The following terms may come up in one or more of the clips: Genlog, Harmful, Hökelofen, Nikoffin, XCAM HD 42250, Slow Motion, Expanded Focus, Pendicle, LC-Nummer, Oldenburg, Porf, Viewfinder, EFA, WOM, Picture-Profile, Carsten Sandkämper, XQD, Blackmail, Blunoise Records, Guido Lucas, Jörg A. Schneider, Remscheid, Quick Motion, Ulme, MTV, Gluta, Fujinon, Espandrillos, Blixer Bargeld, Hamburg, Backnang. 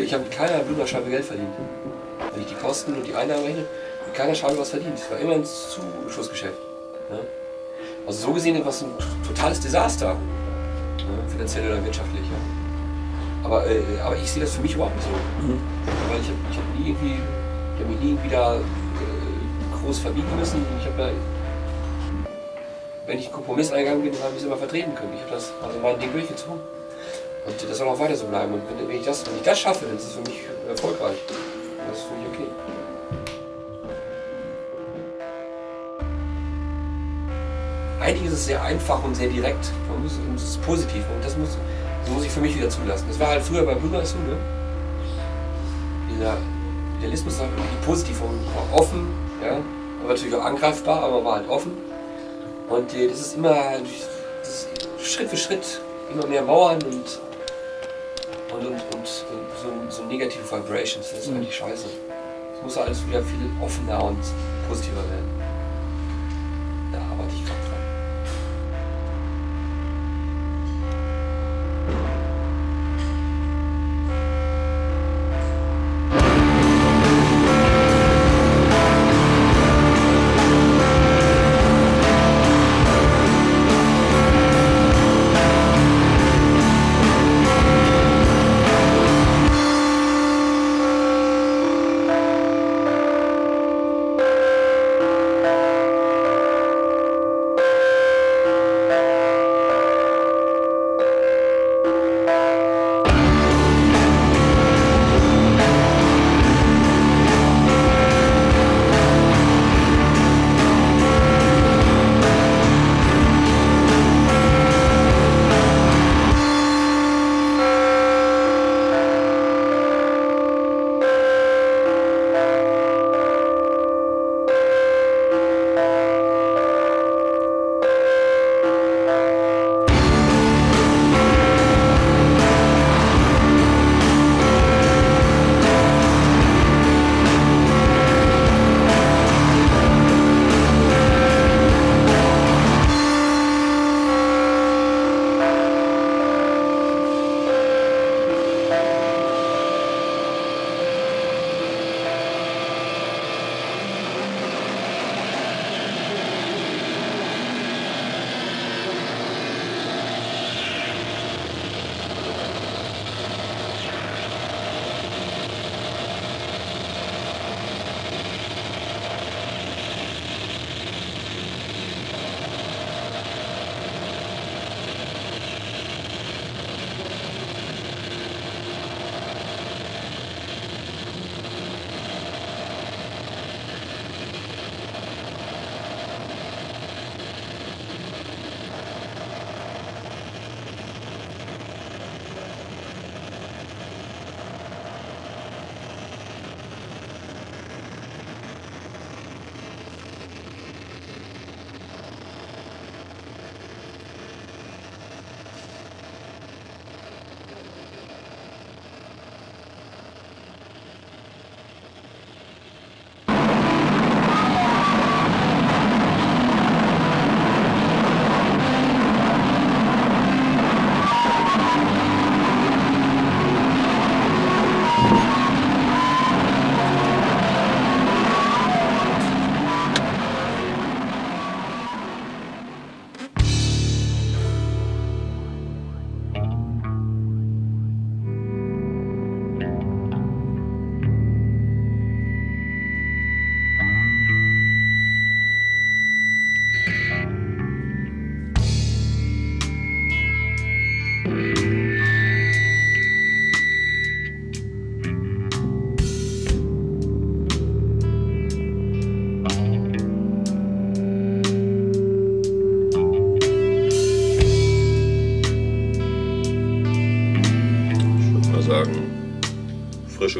Ich habe mit keiner Blumenscheibe Geld verdient. Wenn ich die Kosten und die Einnahmen rechne, mit keiner Scheibe was verdient. Es war immer ein Zuschussgeschäft. Ne? Also so gesehen etwas ein totales Desaster. Ne? Finanziell oder wirtschaftlich. Ja. Aber ich sehe das für mich überhaupt nicht so. Mhm. Weil ich hab mich nie irgendwie da groß verbiegen müssen. Ich hab da, wenn ich einen Kompromiss eingegangen bin, habe ich es immer vertreten können. Ich habe das, also mein Ding durchgezogen. Und das soll auch weiter so bleiben. Und wenn ich das schaffe, dann ist es für mich erfolgreich. Das ist für mich okay. Eigentlich ist es sehr einfach und sehr direkt. Und es ist positiv. Und das muss ich für mich wieder zulassen. Das war halt früher bei Blunoise, ne? Dieser Idealismus war irgendwie positiv und war offen. Ja? Aber natürlich auch angreifbar, aber war halt offen. Und das ist immer Schritt für Schritt. Immer mehr Mauern und so negative Vibrations, das ist eigentlich scheiße. Es muss alles wieder viel offener und positiver werden. Da arbeite ich gerade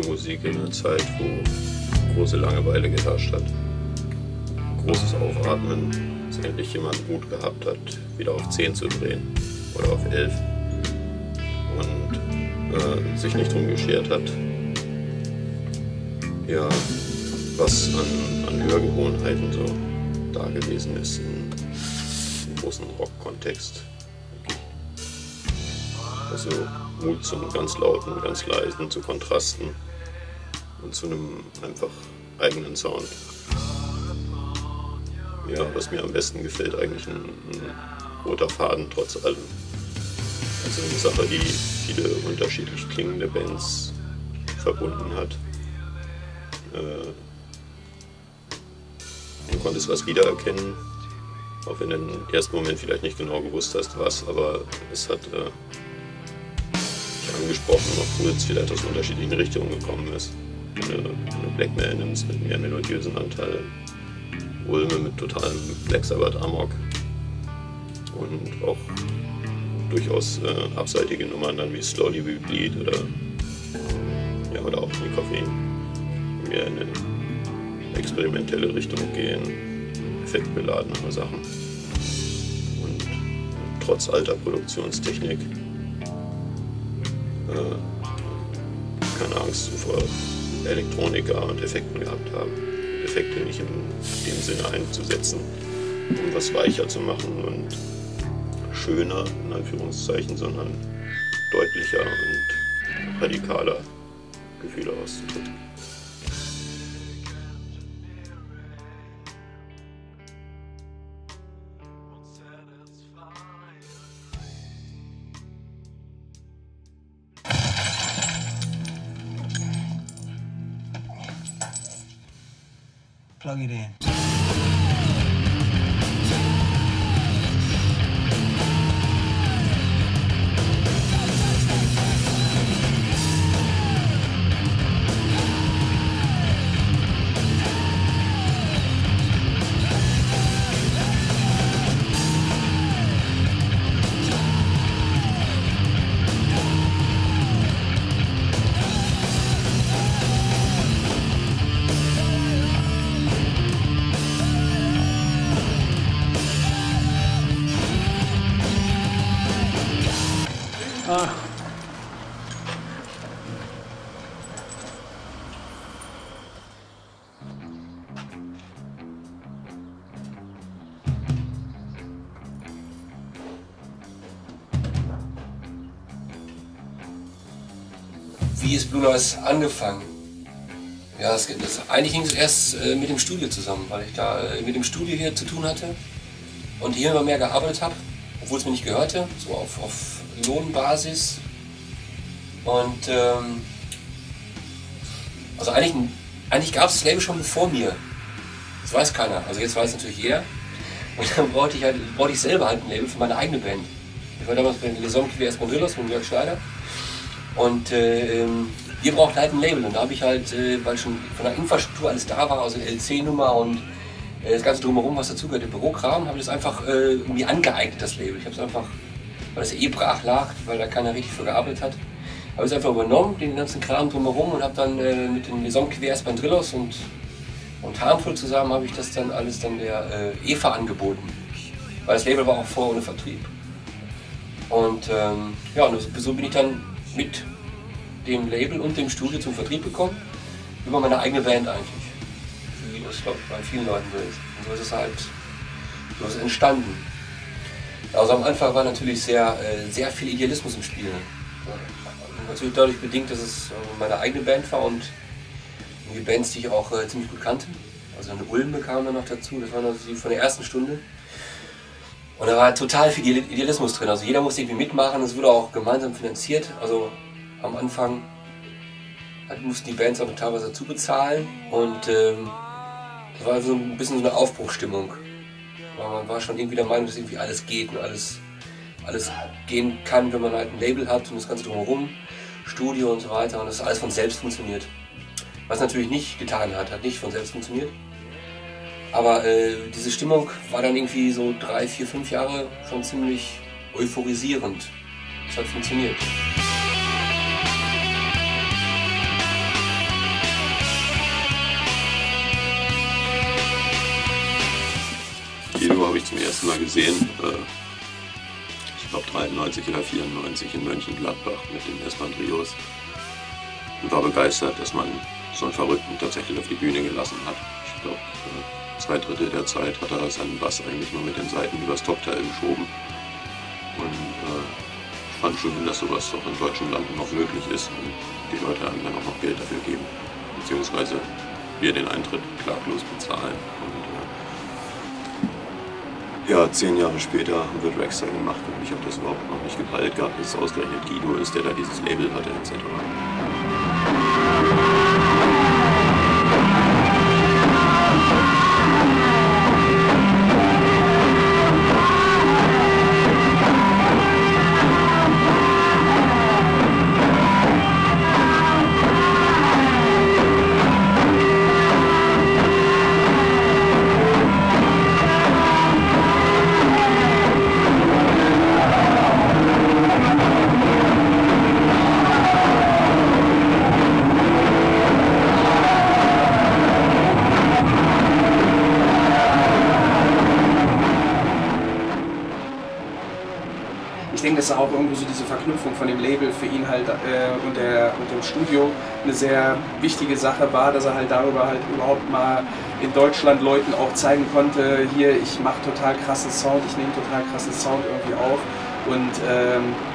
Musik in einer Zeit, wo große Langeweile geherrscht hat. Großes Aufatmen, dass endlich jemand Mut gehabt hat, wieder auf 10 zu drehen oder auf 11 und sich nicht drum geschert hat, ja, was an Hörgewohnheiten so da gewesen ist im großen Rock-Kontext. Also Mut zum ganz lauten, ganz leisen, zu Kontrasten und zu einem einfach eigenen Sound. Ja, was mir am besten gefällt, eigentlich ein roter Faden trotz allem. Also eine Sache, die viele unterschiedlich klingende Bands verbunden hat. Du konntest was wiedererkennen, auch wenn du im ersten Moment vielleicht nicht genau gewusst hast, was, aber es hat dich angesprochen, obwohl es vielleicht aus unterschiedlichen Richtungen gekommen ist. Wenn du Blackmail nimmst mit mehr melodiösen Anteil, Ulme mit totalem Black Sabbath Amok und auch durchaus abseitige Nummern dann wie Slowly We Bleed oder auch Nikoffin, mehr in eine experimentelle Richtung gehen, effektbeladene Sachen und trotz alter Produktionstechnik keine Angst vor Elektronika und Effekten gehabt haben, Effekte nicht in dem Sinne einzusetzen, um was weicher zu machen und schöner in Anführungszeichen, sondern deutlicher und radikaler Gefühle auszudrücken. Plug it in. Wie ist Blunoise angefangen? Ja, eigentlich ging es erst mit dem Studio zusammen, weil ich da mit dem Studio hier zu tun hatte und hier immer mehr gearbeitet habe, obwohl es mir nicht gehörte, so auf Lohnbasis. Und also eigentlich gab es das Label schon bevor mir. Das weiß keiner, also jetzt weiß natürlich jeder. Und dann brauchte ich selber halt ein Label für meine eigene Band. Ich war damals bei den Espandrillos mit Jörg A. Schneider. Und wir brauchten halt ein Label und da habe ich halt, weil schon von der Infrastruktur alles da war, also LC-Nummer und das ganze Drumherum, was dazugehört, im Bürokram, habe ich das einfach irgendwie angeeignet, das Label. Ich habe es einfach, weil es brach lag, weil da keiner richtig für gearbeitet hat, habe ich es einfach übernommen, den ganzen Kram drumherum und habe dann mit den Espandrillos und Harmful zusammen habe ich das dann alles dann der EFA angeboten, weil das Label war auch vorher ohne Vertrieb. Und ja, und so bin ich dann mit dem Label und dem Studio zum Vertrieb gekommen, über meine eigene Band eigentlich. Wie das, glaube ich, bei vielen Leuten so ist. Und so ist es halt, so ist es entstanden. Also am Anfang war natürlich sehr viel Idealismus im Spiel. Natürlich dadurch bedingt, dass es meine eigene Band war und die Bands, die ich auch ziemlich gut kannte. Also eine Ulme kam dann noch dazu, das waren also die von der ersten Stunde. Und da war total viel Idealismus drin, also jeder musste irgendwie mitmachen, es wurde auch gemeinsam finanziert, also am Anfang mussten die Bands aber teilweise dazu bezahlen und das war so ein bisschen so eine Aufbruchstimmung, weil man war schon irgendwie der Meinung, dass irgendwie alles geht und alles gehen kann, wenn man halt ein Label hat und das ganze drumherum, Studio und so weiter und das alles von selbst funktioniert, was natürlich nicht getan hat nicht von selbst funktioniert. Aber diese Stimmung war dann irgendwie so 3, 4, 5 Jahre schon ziemlich euphorisierend. Es hat funktioniert. Guido habe ich zum ersten Mal gesehen, ich glaube 93 oder 94 in Mönchengladbach mit den Espandrillos. Und war begeistert, dass man so einen Verrückten tatsächlich auf die Bühne gelassen hat. Ich glaube, 2 Drittel der Zeit hat er seinen Bass eigentlich nur mit den Seiten übers Topteil geschoben und fand schon, dass sowas auch in deutschen Landen noch möglich ist und die Leute einem dann auch noch Geld dafür geben, beziehungsweise wir den Eintritt klaglos bezahlen. Und ja, 10 Jahre später wird Rexer gemacht und ich habe das überhaupt noch nicht gepeilt gehabt, dass es ausgerechnet Guido ist, der da dieses Label hatte etc. Ich denke, dass auch irgendwo so diese Verknüpfung von dem Label für ihn halt und dem Studio eine sehr wichtige Sache war, dass er halt darüber halt überhaupt mal in Deutschland Leuten auch zeigen konnte, hier, ich mache total krassen Sound, ich nehme total krassen Sound irgendwie auf und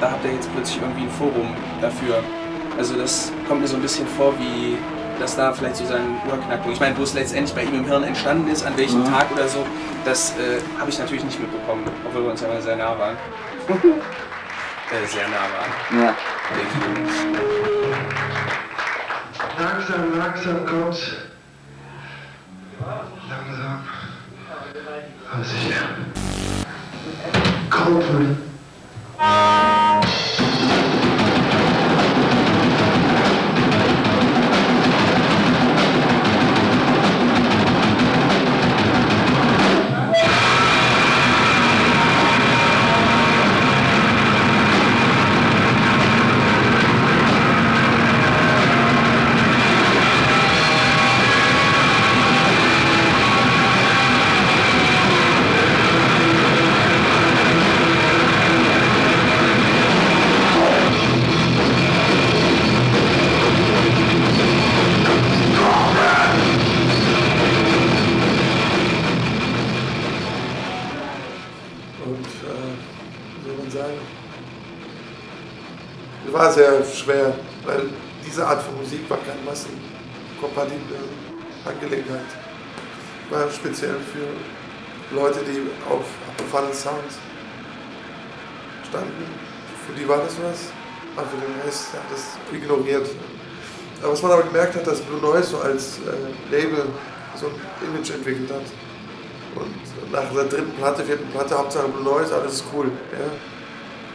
da habt ihr jetzt plötzlich irgendwie ein Forum dafür. Also das kommt mir so ein bisschen vor, wie dass da vielleicht so sein Urknackpunkt, ich meine, wo es letztendlich bei ihm im Hirn entstanden ist, an welchem Tag oder so, das habe ich natürlich nicht mitbekommen, obwohl wir uns ja mal sehr nah waren. Sehr nah waren. Ja. Langsam, langsam kommt's. Langsam. Aber sicher. Kommt. War sehr schwer, weil diese Art von Musik war keine massenkompatible Angelegenheit. War speziell für Leute, die auf abgefallenen Sounds standen. Für die war das was, aber für den Rest hat das ignoriert. Aber was man aber gemerkt hat, dass Blunoise so als Label so ein Image entwickelt hat. Und nach der 3., 4. Platte, Hauptsache Blunoise, alles ist cool. Ja?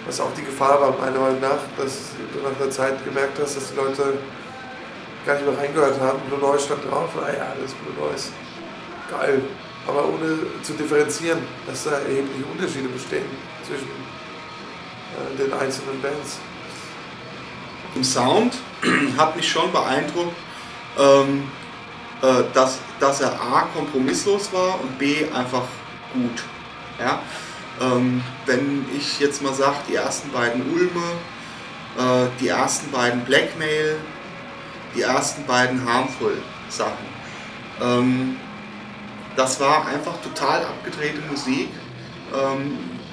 Was auch die Gefahr war, meiner Meinung nach, dass du nach einer Zeit gemerkt hast, dass die Leute gar nicht mehr reingehört haben. Blunoise stand drauf, naja, das ist Blunoise. Geil. Aber ohne zu differenzieren, dass da erhebliche Unterschiede bestehen zwischen den einzelnen Bands. Im Sound hat mich schon beeindruckt, dass er A. kompromisslos war und B. einfach gut. Ja? Wenn ich jetzt mal sage, die ersten beiden Ulme, die ersten beiden Blackmail, die ersten beiden Harmful Sachen. Das war einfach total abgedrehte Musik,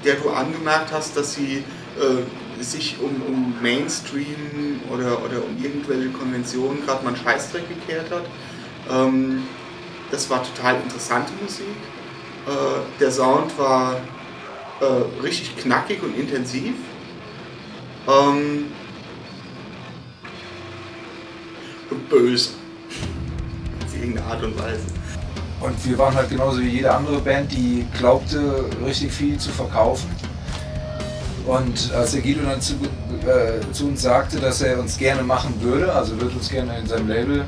der du angemerkt hast, dass sie sich um Mainstream oder um irgendwelche Konventionen gerade mal einen Scheißdreck gekehrt hat. Das war total interessante Musik. Der Sound war richtig knackig und intensiv. Und böse. Auf irgendeine Art und Weise. Und wir waren halt genauso wie jede andere Band, die glaubte, richtig viel zu verkaufen. Und als der Guido dann zu uns sagte, dass er uns gerne machen würde, also wird uns gerne in seinem Label,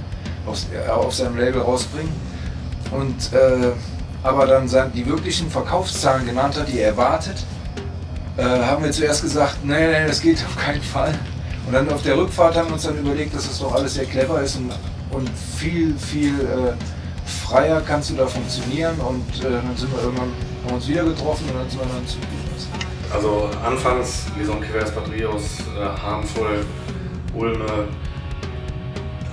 auf seinem Label rausbringen. Und aber dann die wirklichen Verkaufszahlen genannt hat, die er erwartet, haben wir zuerst gesagt, nein, nein, das geht auf keinen Fall. Und dann auf der Rückfahrt haben wir uns dann überlegt, dass das doch alles sehr clever ist und viel, viel freier kannst du da funktionieren. Und dann sind wir irgendwann, haben uns wieder getroffen und dann sind wir dann zu Blunoise. Also anfangs, wie so ein Espandrillos, Harmful, Ulme,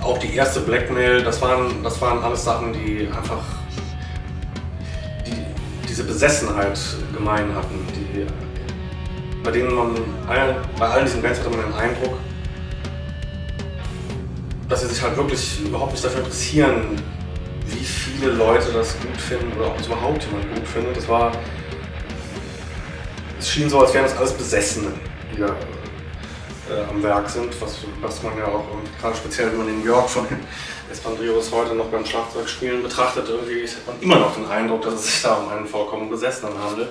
auch die erste Blackmail, das waren alles Sachen, die einfach diese Besessenheit gemein hatten, die bei denen man, bei allen diesen Bands hatte man den Eindruck, dass sie sich halt wirklich überhaupt nicht dafür interessieren, wie viele Leute das gut finden oder ob es überhaupt jemand gut findet. Das war, es schien so, als wären das alles Besessene, die da am Werk sind, was man ja auch gerade speziell, wenn man den Jörg von Espandrillos heute noch beim Schlagzeugspielen betrachtet, irgendwie hat man immer noch den Eindruck, dass es sich da um einen vollkommen Besessenen handelt.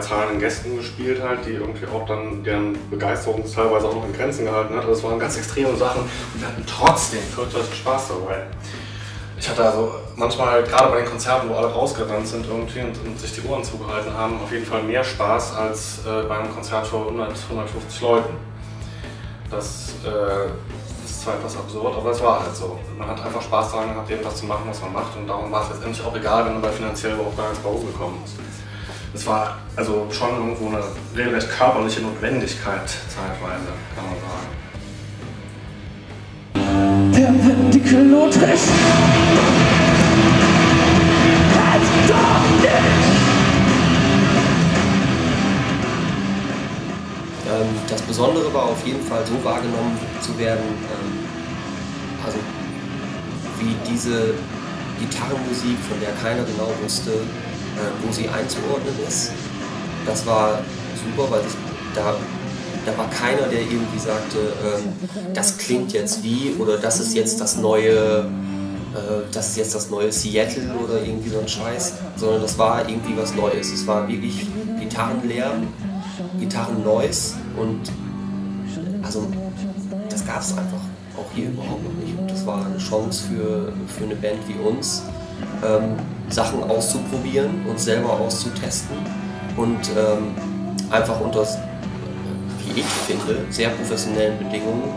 Zahlenden Gästen gespielt halt, die irgendwie auch dann deren Begeisterung teilweise auch noch in Grenzen gehalten hat. Das waren ganz extreme Sachen und wir hatten trotzdem fürchterlichen Spaß dabei. Ich hatte also manchmal, gerade bei den Konzerten, wo alle rausgerannt sind irgendwie und sich die Ohren zugehalten haben, auf jeden Fall mehr Spaß als bei einem Konzert vor 100, 150 Leuten. Das ist zwar etwas absurd, aber es war halt so. Man hat einfach Spaß daran gehabt, irgendwas zu machen, was man macht, und darum war es letztendlich auch egal, wenn man bei finanziell überhaupt gar nichts bei oben gekommen ist. Es war also schon irgendwo eine regelrecht körperliche Notwendigkeit, zeitweise, kann man sagen. Der wird dicke Notisch. Halt doch nicht! Das Besondere war auf jeden Fall, so wahrgenommen zu werden, also wie diese Gitarrenmusik, von der keiner genau wusste, wo sie einzuordnen ist. Das war super, weil da war keiner, der irgendwie sagte, das klingt jetzt wie, oder das ist jetzt das neue, Seattle oder irgendwie so ein Scheiß, sondern das war irgendwie was Neues. Es war wirklich Gitarrenlärm, Gitarrennoise, und also das gab es einfach auch hier überhaupt noch nicht. Und das war eine Chance für eine Band wie uns, Sachen auszuprobieren und selber auszutesten und einfach unter, wie ich finde, sehr professionellen Bedingungen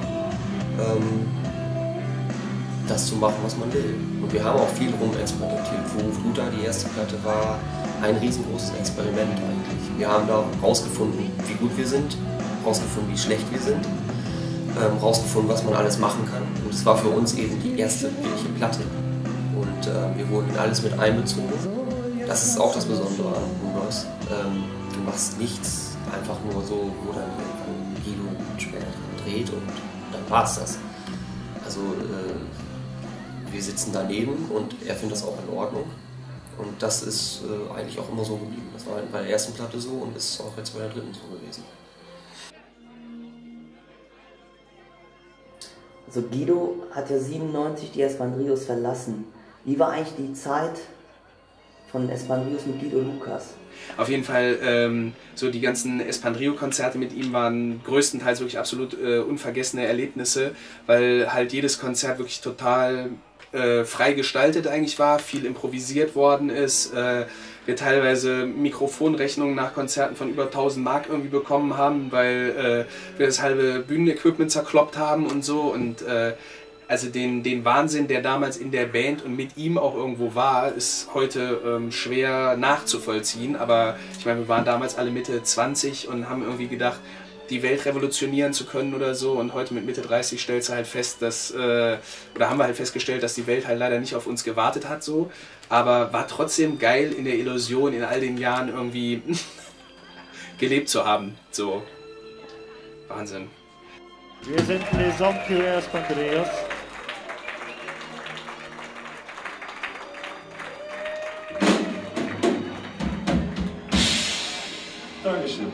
das zu machen, was man will. Und wir haben auch viel rumexperimentiert. Wo Gluta, die erste Platte, war ein riesengroßes Experiment eigentlich. Wir haben da rausgefunden, wie gut wir sind, rausgefunden, wie schlecht wir sind, rausgefunden, was man alles machen kann. Und es war für uns eben die erste wirkliche Platte. Und wir wurden in alles mit einbezogen. Das ist auch das Besondere an Blunoise. Du machst nichts einfach nur so, wo dann Guido später dran dreht und dann war's das. Also wir sitzen daneben und er findet das auch in Ordnung. Und das ist eigentlich auch immer so geblieben. Das war bei der ersten Platte so und ist auch jetzt bei der dritten so gewesen. Also Guido hat ja 1997 die Espandrillos verlassen. Wie war eigentlich die Zeit von Espandrillos mit Guido Lucas? Auf jeden Fall, so die ganzen Espandrillo-Konzerte mit ihm waren größtenteils wirklich absolut unvergessene Erlebnisse, weil halt jedes Konzert wirklich total frei gestaltet eigentlich war, viel improvisiert worden ist, wir teilweise Mikrofonrechnungen nach Konzerten von über 1000 Mark irgendwie bekommen haben, weil wir das halbe Bühnenequipment zerkloppt haben und so, und also den Wahnsinn, der damals in der Band und mit ihm auch irgendwo war, ist heute schwer nachzuvollziehen. Aber ich meine, wir waren damals alle Mitte 20 und haben irgendwie gedacht, die Welt revolutionieren zu können oder so. Und heute mit Mitte 30 stellst du halt fest, dass, oder haben wir halt festgestellt, dass die Welt halt leider nicht auf uns gewartet hat so. Aber war trotzdem geil, in der Illusion, in all den Jahren irgendwie gelebt zu haben. So, Wahnsinn. Wir sind die Somke Espandrillos. Dankeschön.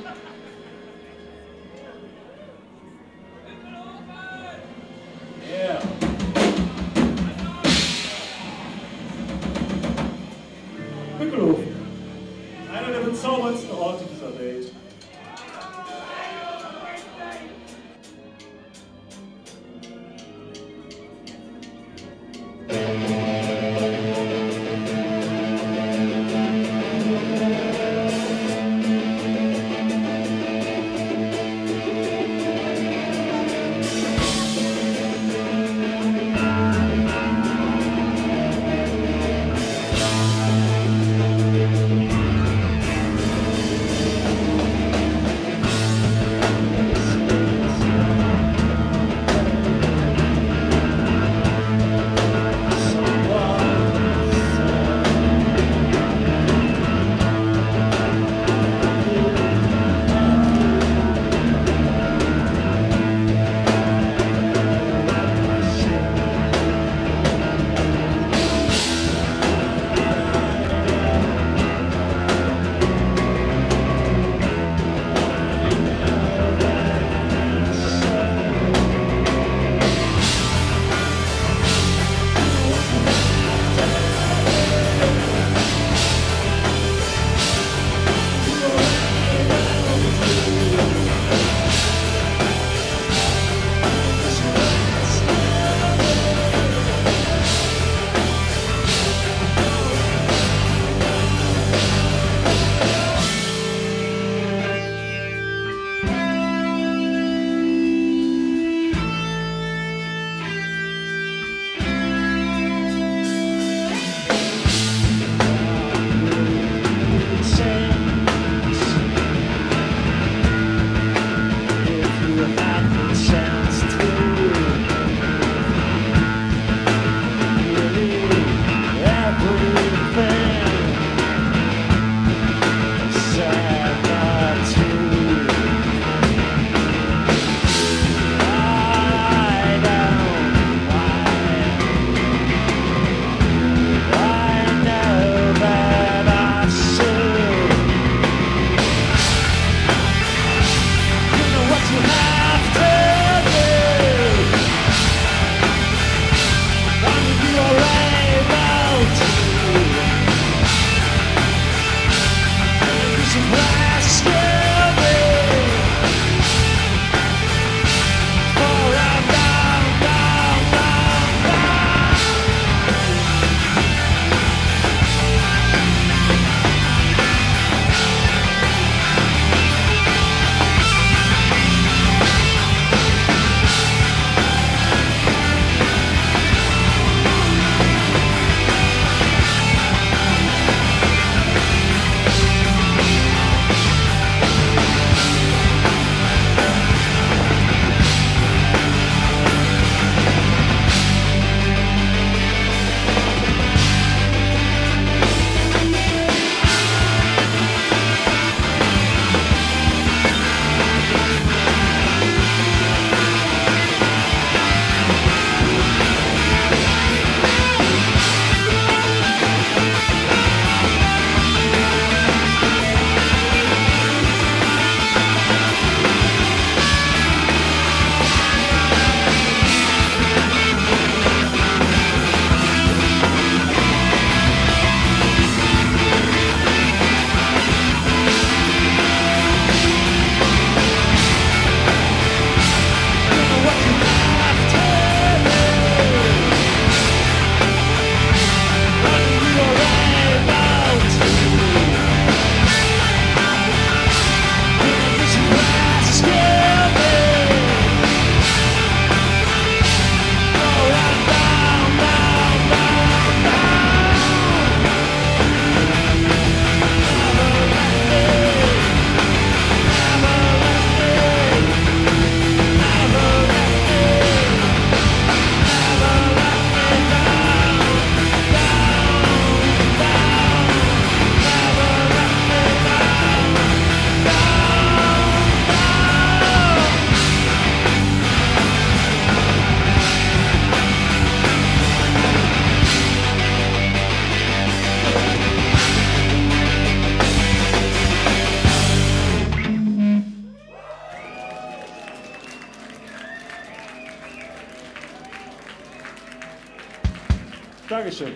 Dankeschön.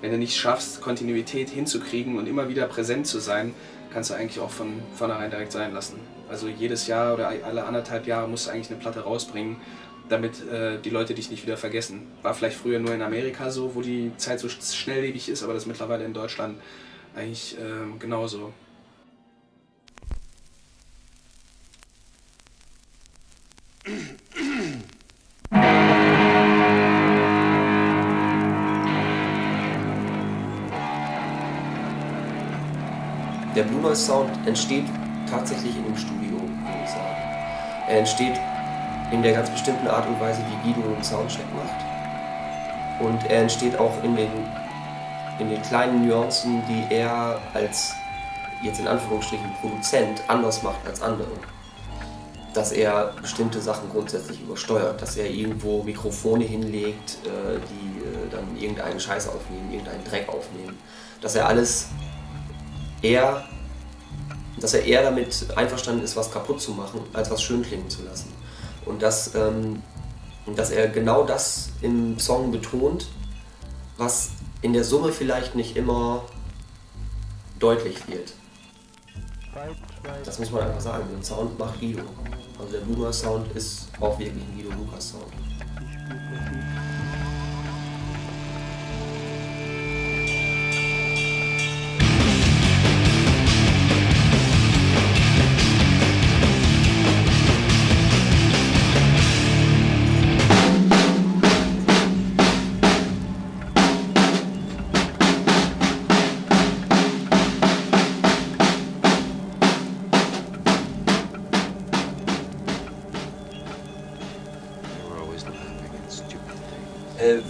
Wenn du nicht schaffst, Kontinuität hinzukriegen und immer wieder präsent zu sein, kannst du eigentlich auch von vornherein direkt sein lassen. Also jedes Jahr oder alle anderthalb Jahre musst du eigentlich eine Platte rausbringen, damit die Leute dich nicht wieder vergessen. War vielleicht früher nur in Amerika so, wo die Zeit so schnelllebig ist, aber das ist mittlerweile in Deutschland eigentlich genauso. Der Blunoise Sound entsteht tatsächlich in dem Studio, würde ich sagen. Er entsteht in der ganz bestimmten Art und Weise, wie Guido einen Soundcheck macht. Und er entsteht auch in den kleinen Nuancen, die er als, jetzt in Anführungsstrichen, Produzent anders macht als andere. Dass er bestimmte Sachen grundsätzlich übersteuert, dass er irgendwo Mikrofone hinlegt, die dann irgendeinen Scheiß aufnehmen, irgendeinen Dreck aufnehmen. Dass er eher damit einverstanden ist, was kaputt zu machen, als was schön klingen zu lassen. Und dass er genau das im Song betont, was in der Summe vielleicht nicht immer deutlich wird. Das muss man einfach sagen, den Sound macht Guido. Also der Blunoise Sound ist auch wirklich ein Guido Lucas Sound.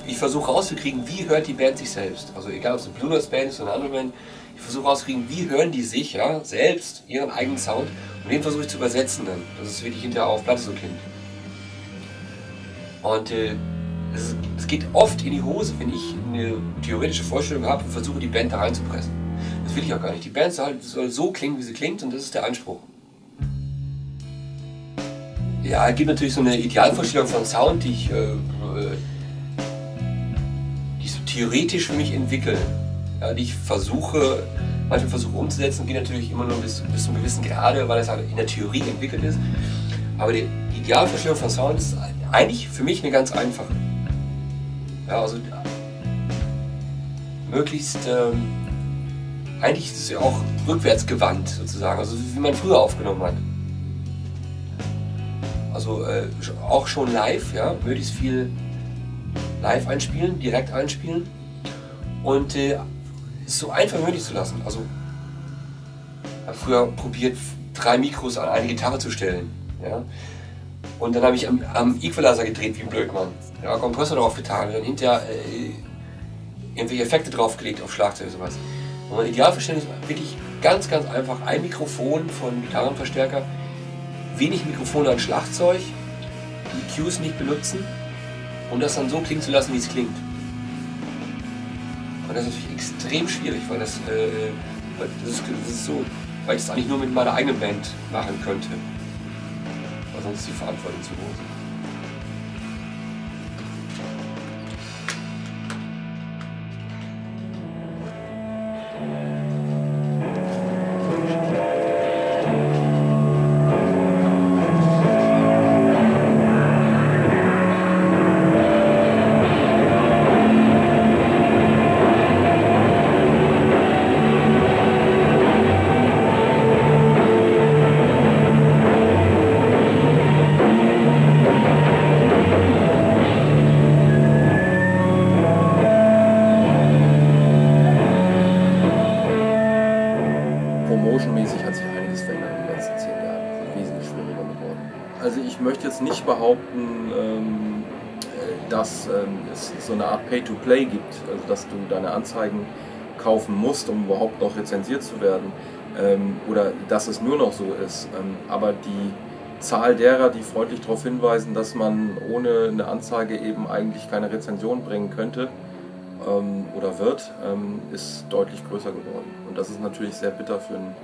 Ich versuche rauszukriegen, wie hört die Band sich selbst. Also egal, ob es eine Blunoise-Band ist oder eine andere Band, ich versuche rauszukriegen, wie hören die sich ja, selbst, ihren eigenen Sound. Und den versuche ich zu übersetzen dann, dass es wirklich hinterher auf Platte so klingt. Und es geht oft in die Hose, wenn ich eine theoretische Vorstellung habe und versuche, die Band da reinzupressen. Das will ich auch gar nicht. Die Band soll so klingen, wie sie klingt, und das ist der Anspruch. Ja, es gibt natürlich so eine Idealvorstellung von Sound, die ich theoretisch für mich entwickeln, ja, die ich manchmal versuche umzusetzen, geht natürlich immer nur bis zu einem gewissen Grade, weil es halt in der Theorie entwickelt ist. Aber die Idealvorstellung von Sound ist eigentlich für mich eine ganz einfache. Ja, also möglichst, eigentlich ist es ja auch rückwärtsgewandt sozusagen, also wie man früher aufgenommen hat. Also auch schon live, ja, möglichst viel live einspielen, direkt einspielen und es so einfach möglich zu lassen. Also ich habe früher probiert, 3 Mikros an eine Gitarre zu stellen. Ja? Und dann habe ich am Equalizer gedreht wie ein Blödmann. Ja, Kompressor drauf getan, dann hinterher irgendwelche Effekte draufgelegt auf Schlagzeug oder sowas. Und mein Idealverständnis ist wirklich ganz, ganz einfach ein Mikrofon von Gitarrenverstärker, wenig Mikrofone an Schlagzeug, die EQs nicht benutzen. Um das dann so klingen zu lassen, wie es klingt. Und das ist natürlich extrem schwierig, weil das ist so, weil ich das eigentlich nur mit meiner eigenen Band machen könnte. Weil sonst ist die Verantwortung zu groß. Promotionmäßig hat sich einiges verändert in den letzten 10 Jahren. Es ist wesentlich schwieriger geworden. Also ich möchte jetzt nicht behaupten, dass es so eine Art Pay-to-Play gibt, also dass du deine Anzeigen kaufen musst, um überhaupt noch rezensiert zu werden, oder dass es nur noch so ist. Aber die Zahl derer, die freundlich darauf hinweisen, dass man ohne eine Anzeige eben eigentlich keine Rezension bringen könnte, oder wird, ist deutlich größer geworden. Und das ist natürlich sehr bitter für ein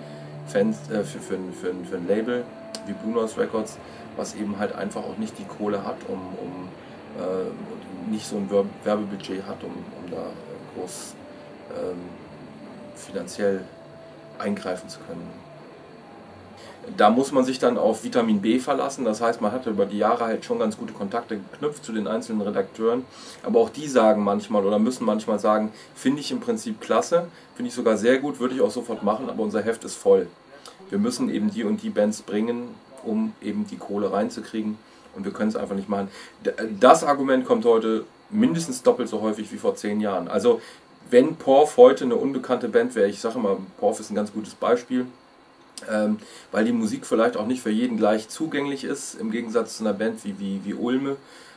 Fans, für ein Label wie Blunoise Records, was eben halt einfach auch nicht die Kohle hat, nicht so ein Werbebudget hat, um da groß finanziell eingreifen zu können. Da muss man sich dann auf Vitamin B verlassen, das heißt, man hatte über die Jahre halt schon ganz gute Kontakte geknüpft zu den einzelnen Redakteuren, aber auch die sagen manchmal oder müssen manchmal sagen, finde ich im Prinzip klasse, finde ich sogar sehr gut, würde ich auch sofort machen, aber unser Heft ist voll. Wir müssen eben die und die Bands bringen, um eben die Kohle reinzukriegen und wir können es einfach nicht machen. Das Argument kommt heute mindestens doppelt so häufig wie vor 10 Jahren. Also wenn Porf heute eine unbekannte Band wäre, ich sage mal, Porf ist ein ganz gutes Beispiel, weil die Musik vielleicht auch nicht für jeden gleich zugänglich ist, im Gegensatz zu einer Band wie Ulme,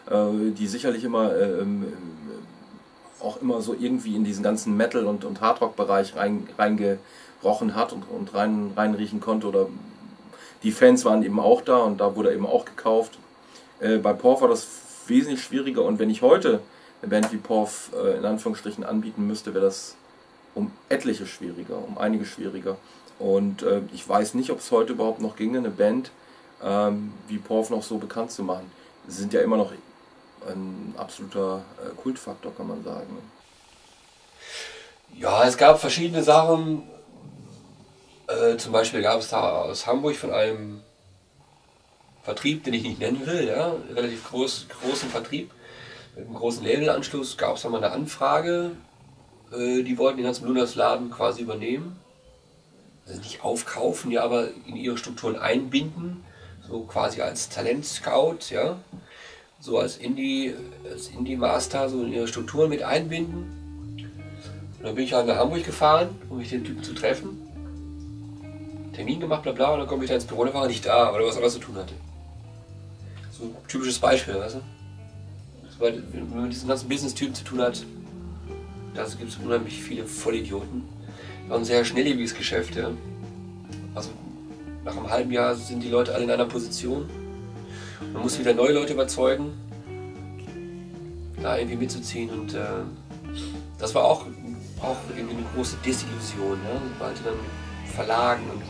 die sicherlich auch immer so irgendwie in diesen ganzen Metal- und Hardrock-Bereich reingerochen hat und reinriechen konnte, oder die Fans waren eben auch da und da wurde eben auch gekauft. Bei Porf war das wesentlich schwieriger, und wenn ich heute eine Band wie Porf in Anführungsstrichen anbieten müsste, wäre das um etliche schwieriger, um einige schwieriger. Und ich weiß nicht, ob es heute überhaupt noch ginge, eine Band wie Porf noch so bekannt zu machen. Sie sind ja immer noch ein absoluter Kultfaktor, kann man sagen. Ja, es gab verschiedene Sachen. Zum Beispiel gab es da aus Hamburg von einem Vertrieb, den ich nicht nennen will, ja, einen relativ großen Vertrieb mit einem großen Labelanschluss, gab es da mal eine Anfrage. Die wollten den ganzen Blunoise Laden quasi übernehmen. Also nicht aufkaufen, ja, aber in ihre Strukturen einbinden, so quasi als Talentscout, ja, so als Indie-Master, so in ihre Strukturen mit einbinden. Und dann bin ich halt nach Hamburg gefahren, um mich den Typen zu treffen. Termin gemacht, bla bla, und dann komme ich da ins Büro, da war er nicht da, weil er was anderes zu tun hatte. So ein typisches Beispiel, weißt du? Weil, wenn man mit diesen ganzen Business-Typen zu tun hat, da gibt es unheimlich viele Vollidioten. War ein sehr schnelllebiges Geschäft, ja. Also nach einem halben Jahr sind die Leute alle in einer Position. Man muss wieder neue Leute überzeugen, da irgendwie mitzuziehen, und das war auch irgendwie eine große Desillusion, ja. Sobald du dann mit Verlagen und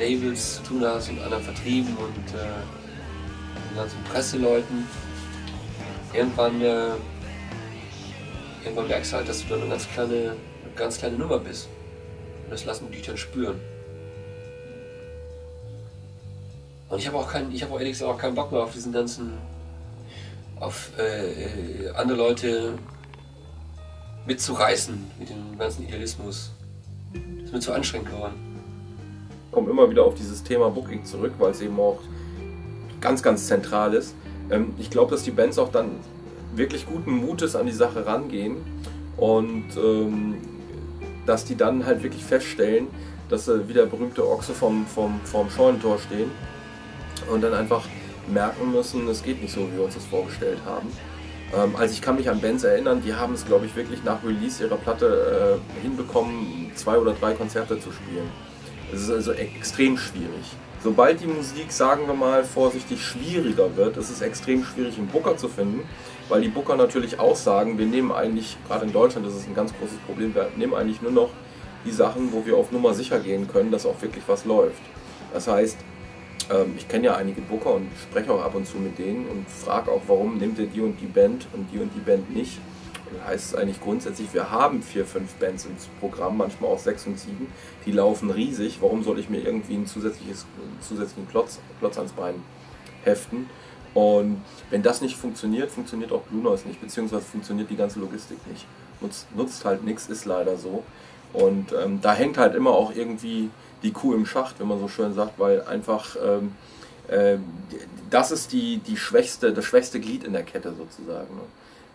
Labels zu tun hast und anderen Vertrieben und den ganzen Presseleuten, irgendwann merkst du halt, dass du dann eine ganz kleine Nummer bist. Und das lassen die dich dann spüren. Und ich habe auch ehrlich gesagt auch keinen Bock mehr auf diesen ganzen, andere Leute mitzureißen mit dem ganzen Idealismus. Das ist mir zu anstrengend geworden. Ich komme immer wieder auf dieses Thema Booking zurück, weil es eben auch ganz, ganz zentral ist. Ich glaube, dass die Bands auch dann wirklich guten Mutes an die Sache rangehen und dass die dann halt wirklich feststellen, dass sie wie der berühmte Ochse vom Scheunentor stehen und dann einfach merken müssen, es geht nicht so, wie wir uns das vorgestellt haben. Also ich kann mich an Bands erinnern, die haben es, glaube ich, wirklich nach Release ihrer Platte hinbekommen, 2 oder 3 Konzerte zu spielen. Es ist also extrem schwierig. Sobald die Musik, sagen wir mal vorsichtig, schwieriger wird, ist es extrem schwierig, einen Booker zu finden, weil die Booker natürlich auch sagen, wir nehmen eigentlich, gerade in Deutschland, das ist ein ganz großes Problem, wir nehmen eigentlich nur noch die Sachen, wo wir auf Nummer sicher gehen können, dass auch wirklich was läuft. Das heißt, ich kenne ja einige Booker und spreche auch ab und zu mit denen und frage auch, warum nimmt ihr die und die Band und die Band nicht? Dann heißt es eigentlich grundsätzlich, wir haben 4, 5 Bands im Programm, manchmal auch 6 und 7, die laufen riesig, warum soll ich mir irgendwie einen zusätzlichen Klotz ans Bein heften? Und wenn das nicht funktioniert, funktioniert auch Blunoise nicht, beziehungsweise funktioniert die ganze Logistik nicht. Nutzt halt nichts, ist leider so. Und da hängt halt immer auch irgendwie die Kuh im Schacht, wenn man so schön sagt, weil einfach das ist das schwächste Glied in der Kette sozusagen.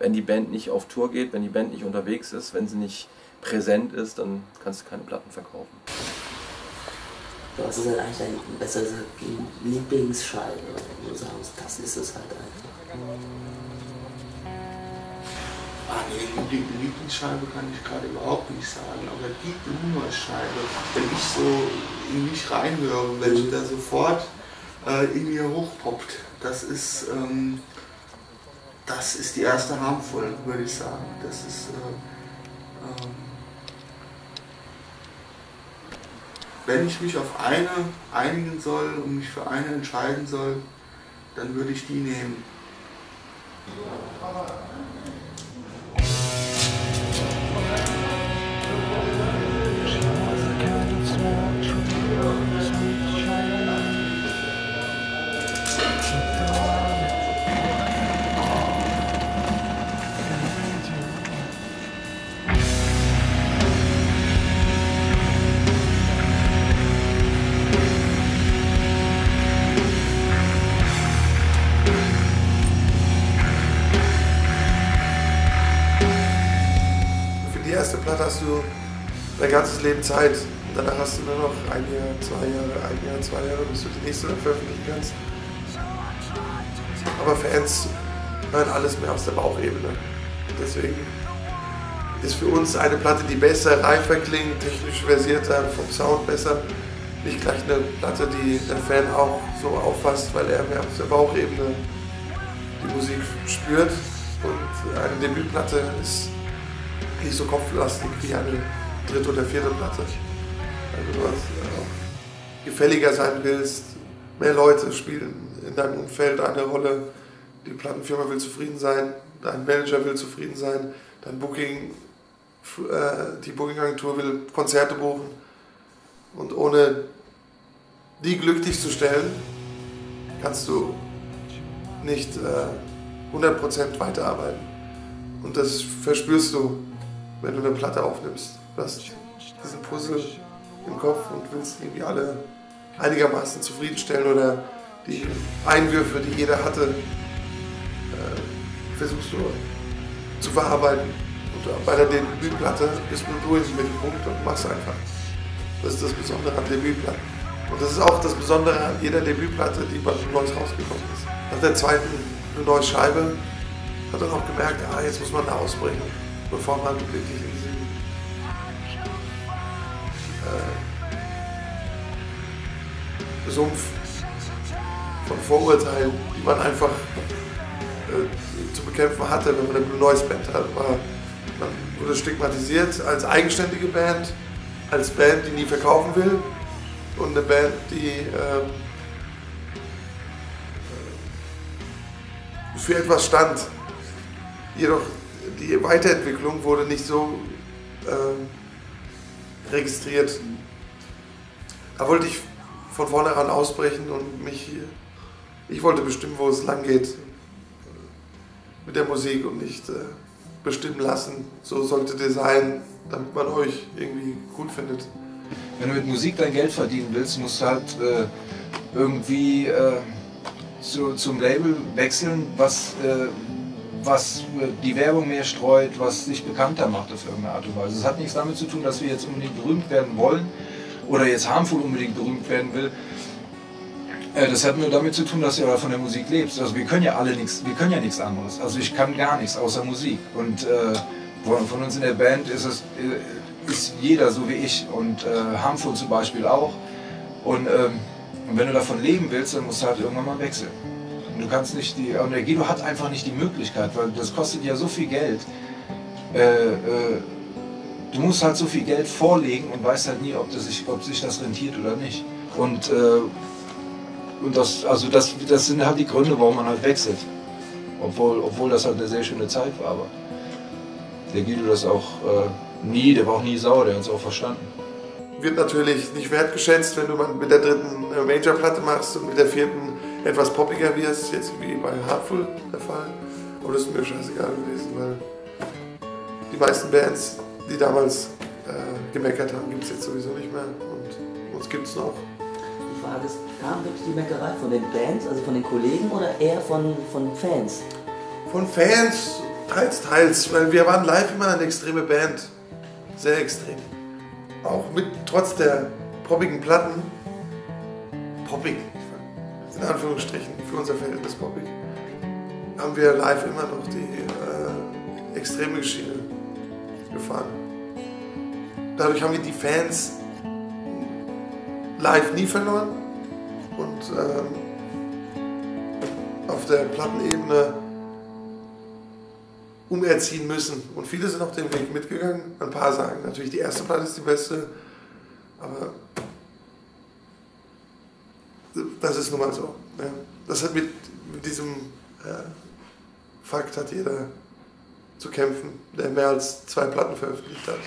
Wenn die Band nicht auf Tour geht, wenn die Band nicht unterwegs ist, wenn sie nicht präsent ist, dann kannst du keine Platten verkaufen. Was ist halt eigentlich dein besser gesagt Lieblingsschall, wenn du sagst, das ist es halt einfach? Ah nee, Lieblingsscheibe kann ich gerade überhaupt nicht sagen, aber die Blunoise-Scheibe, wenn ich so in mich reinhöre, wenn sie da sofort in mir hochpoppt, das ist, das ist die erste Harmful, würde ich sagen. Das ist wenn ich mich auf eine einigen soll und mich für eine entscheiden soll, dann würde ich die nehmen. Hast du dein ganzes Leben Zeit und danach hast du nur noch ein Jahr, 2 Jahre, bis du die nächste veröffentlichen kannst. Aber Fans hören alles mehr aus der Bauchebene. Und deswegen ist für uns eine Platte, die besser, reifer klingt, technisch versierter, vom Sound besser, nicht gleich eine Platte, die der Fan auch so auffasst, weil er mehr aus der Bauchebene die Musik spürt. Und eine Debütplatte ist nicht so kopflastig wie eine dritte oder vierte Platte. Also du hast, gefälliger sein willst, mehr Leute spielen in deinem Umfeld eine Rolle, die Plattenfirma will zufrieden sein, dein Manager will zufrieden sein, dein Booking, die Booking-Agentur will Konzerte buchen. Und ohne die glücklich zu stellen, kannst du nicht 100% weiterarbeiten. Und das verspürst du, wenn du eine Platte aufnimmst. Du hast diesen Puzzle im Kopf und willst irgendwie alle einigermaßen zufriedenstellen oder die Einwürfe, die jeder hatte, versuchst du zu verarbeiten. Und bei der Debütplatte bist du durch mit dem Punkt und machst einfach. Das ist das Besondere an Debütplatten. Und das ist auch das Besondere an jeder Debütplatte, die bei Blunoise rausgekommen ist. Nach der zweiten Blunoise Scheibe hat dann auch gemerkt, jetzt muss man da ausbringen, bevor man wirklich in diesem Sumpf von Vorurteilen, die man einfach zu bekämpfen hatte, wenn man eine Blunoise Band hat. Man wurde stigmatisiert als eigenständige Band, als Band, die nie verkaufen will und eine Band, die für etwas stand. Jedoch die Weiterentwicklung wurde nicht so registriert. Da wollte ich von vornherein ausbrechen und ich wollte bestimmen, wo es lang geht mit der Musik und nicht bestimmen lassen. So sollte ihr sein, damit man euch irgendwie gut findet. Wenn du mit Musik dein Geld verdienen willst, musst du halt irgendwie zum Label wechseln, was die Werbung mehr streut, was sich bekannter macht auf irgendeine Art und Weise. Es hat nichts damit zu tun, dass wir jetzt unbedingt berühmt werden wollen oder jetzt Harmful unbedingt berühmt werden will. Das hat nur damit zu tun, dass ihr von der Musik lebt. Also wir können ja alle nichts, wir können ja nichts anderes. Also ich kann gar nichts außer Musik. Und von uns in der Band ist jeder so wie ich und Harmful zum Beispiel auch. Und wenn du davon leben willst, dann musst du halt irgendwann mal wechseln. Du kannst nicht und der Guido hat einfach nicht die Möglichkeit, weil das kostet ja so viel Geld. Du musst halt so viel Geld vorlegen und weißt halt nie, ob sich das rentiert oder nicht. Und das sind halt die Gründe, warum man halt wechselt. Obwohl das halt eine sehr schöne Zeit war, aber der Guido das auch nie, der war auch nie sauer, der hat es auch verstanden. Wird natürlich nicht wertgeschätzt, wenn du mit der dritten Major-Platte machst und mit der vierten etwas poppiger wirst, jetzt wie bei Harmful der Fall. Aber das ist mir scheißegal gewesen, weil die meisten Bands, die damals gemeckert haben, gibt es jetzt sowieso nicht mehr und uns gibt es noch. Die Frage ist, kam wirklich die Meckerei von den Bands, also von den Kollegen oder eher von Fans? Von Fans, teils, weil wir waren live immer eine extreme Band. Sehr extrem. Auch trotz der poppigen Platten, poppig, in Anführungsstrichen, für unser Verhältnis poppig, haben wir live immer noch die extreme Schiene gefahren. Dadurch haben wir die Fans live nie verloren und auf der Plattenebene umerziehen müssen. Und viele sind auch den Weg mitgegangen. Ein paar sagen natürlich, die erste Platte ist die beste, aber das ist nun mal so. Ne? Das hat mit diesem Fakt hat jeder zu kämpfen, der mehr als 2 Platten veröffentlicht hat.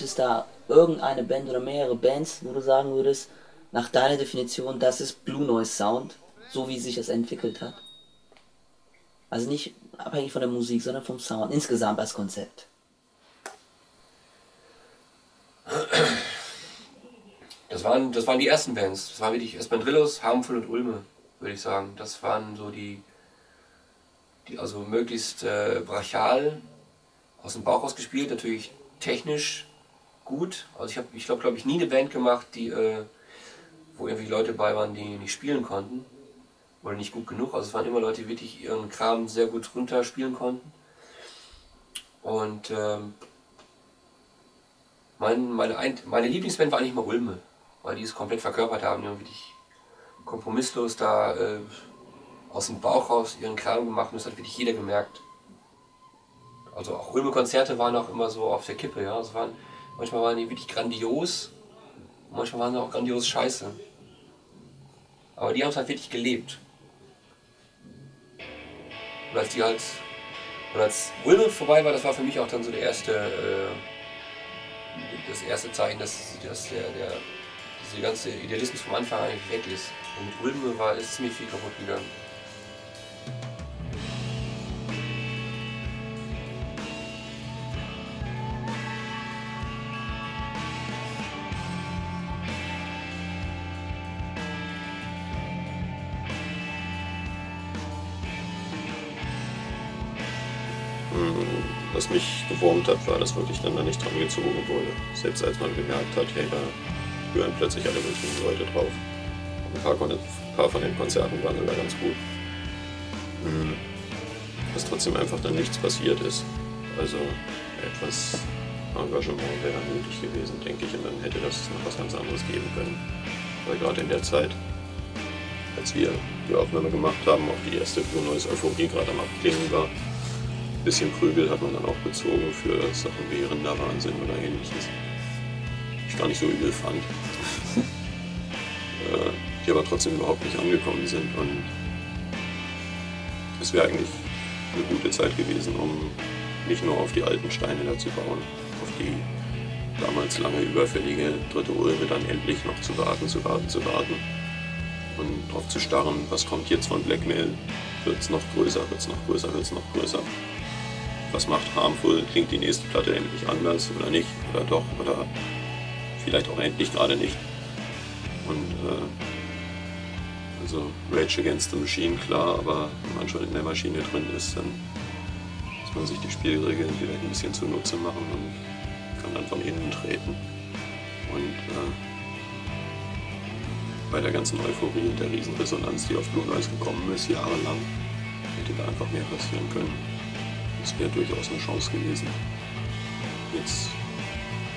gibt es da irgendeine Band oder mehrere Bands, wo du sagen würdest, nach deiner Definition, das ist Blunoise Sound, so wie sich das entwickelt hat? Also nicht abhängig von der Musik, sondern vom Sound, insgesamt als Konzept. Das waren die ersten Bands. Das waren wirklich Espandrillos, Harmful und Ulme, würde ich sagen. Das waren so die also möglichst brachial aus dem Bauch ausgespielt, natürlich technisch gut. Also ich glaube, ich nie eine Band gemacht, die wo irgendwie Leute bei waren, die nicht spielen konnten oder nicht gut genug. Also es waren immer Leute, die wirklich ihren Kram sehr gut runter spielen konnten. Und meine Lieblingsband war eigentlich mal Ulme, weil die es komplett verkörpert haben, die haben wirklich kompromisslos da aus dem Bauch raus ihren Kram gemacht und das hat wirklich jeder gemerkt. Also auch Ulme-Konzerte waren auch immer so auf der Kippe, ja. Also manchmal waren die wirklich grandios, manchmal waren sie auch grandios scheiße. Aber die haben es halt wirklich gelebt. Und als Ulme vorbei war, das war für mich auch dann so der erste, das erste Zeichen, dass dieser ganze Idealismus vom Anfang eigentlich weg ist. Und mit Ulme ist ziemlich viel kaputt gegangen. Was mich gewurmt hat, war, dass wirklich dann da nicht dran gezogen wurde. Selbst als man gemerkt hat, hey, da hören plötzlich alle möglichen Leute drauf. Ein paar von den Konzerten waren sogar ganz gut. Dass trotzdem einfach dann nichts passiert ist. Also etwas Engagement wäre nötig gewesen, denke ich, und dann hätte das noch was ganz anderes geben können. Weil gerade in der Zeit, als wir die Aufnahme gemacht haben, auch die erste Blunoise Euphorie gerade am Abklingen war, ein bisschen Prügel hat man dann auch bezogen für Sachen wie Rinderwahnsinn oder ähnliches. Ich gar nicht so übel fand. Die aber trotzdem überhaupt nicht angekommen sind. Und es wäre eigentlich eine gute Zeit gewesen, um nicht nur auf die alten Steine da zu bauen, auf die damals lange überfällige dritte Ulme dann endlich noch zu warten. Und drauf zu starren, was kommt jetzt von Blackmail? Wird's noch größer? Was macht Harmful? Klingt die nächste Platte endlich anders oder nicht? Oder doch? Oder vielleicht auch endlich gerade nicht. Und also Rage Against the Machine, klar, aber wenn man schon in der Maschine drin ist, dann muss man sich die Spielregeln vielleicht ein bisschen zunutze machen und kann dann von innen treten. Und bei der ganzen Euphorie und der Riesenresonanz, die auf Blunoise gekommen ist, jahrelang, hätte da einfach mehr passieren können. Das wäre durchaus eine Chance gewesen, jetzt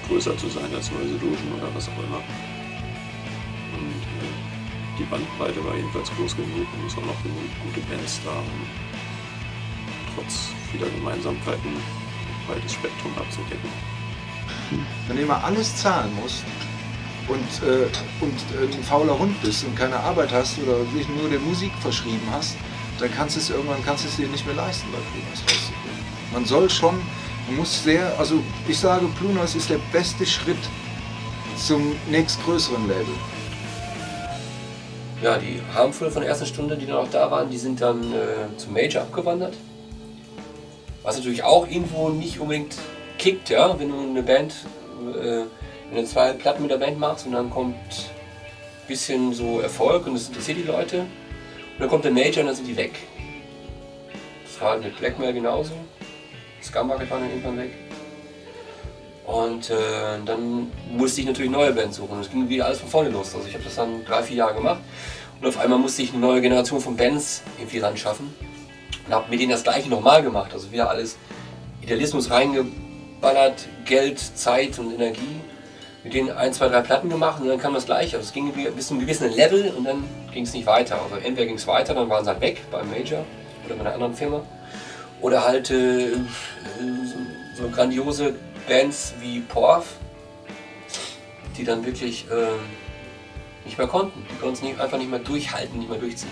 größer zu sein als Noise Illusion oder was auch immer. Und die Bandbreite war jedenfalls groß genug und es waren auch genug gute Bands da, um trotz vieler Gemeinsamkeiten ein breites Spektrum abzudecken. Wenn ihr mal alles zahlen musst, und ein fauler Hund bist und keine Arbeit hast oder dich nur der Musik verschrieben hast, dann kannst du es dir nicht mehr leisten, bei Blunoise rauszugehen. Also ich sage, Blunoise ist der beste Schritt zum nächstgrößeren Label. Ja, die Harmful von der ersten Stunde, die dann auch da waren, die sind dann zum Major abgewandert. Was natürlich auch irgendwo nicht unbedingt kickt, ja, wenn du eine Band wenn du zwei Platten mit der Band machst und dann kommt ein bisschen so Erfolg und das interessiert die Leute. Und dann kommt der Major und dann sind die weg. Das war mit Blackmail genauso. Das Scumbucket war dann irgendwann weg. Und dann musste ich natürlich neue Bands suchen. Es ging wieder alles von vorne los. Also ich habe das dann 3-4 Jahre gemacht. Und auf einmal musste ich eine neue Generation von Bands irgendwie ran schaffen. Und habe mit denen das gleiche nochmal gemacht. Also wieder alles Idealismus reingeballert, Geld, Zeit und Energie. Mit denen 1, 2, 3 Platten gemacht und dann kam das gleiche. Also es ging bis zu einem gewissen Level und dann ging es nicht weiter. Also entweder ging es weiter, dann waren sie halt weg beim Major oder bei einer anderen Firma. Oder halt so grandiose Bands wie Porf, die dann wirklich nicht mehr konnten. Die konnten es einfach nicht mehr durchhalten, nicht mehr durchziehen.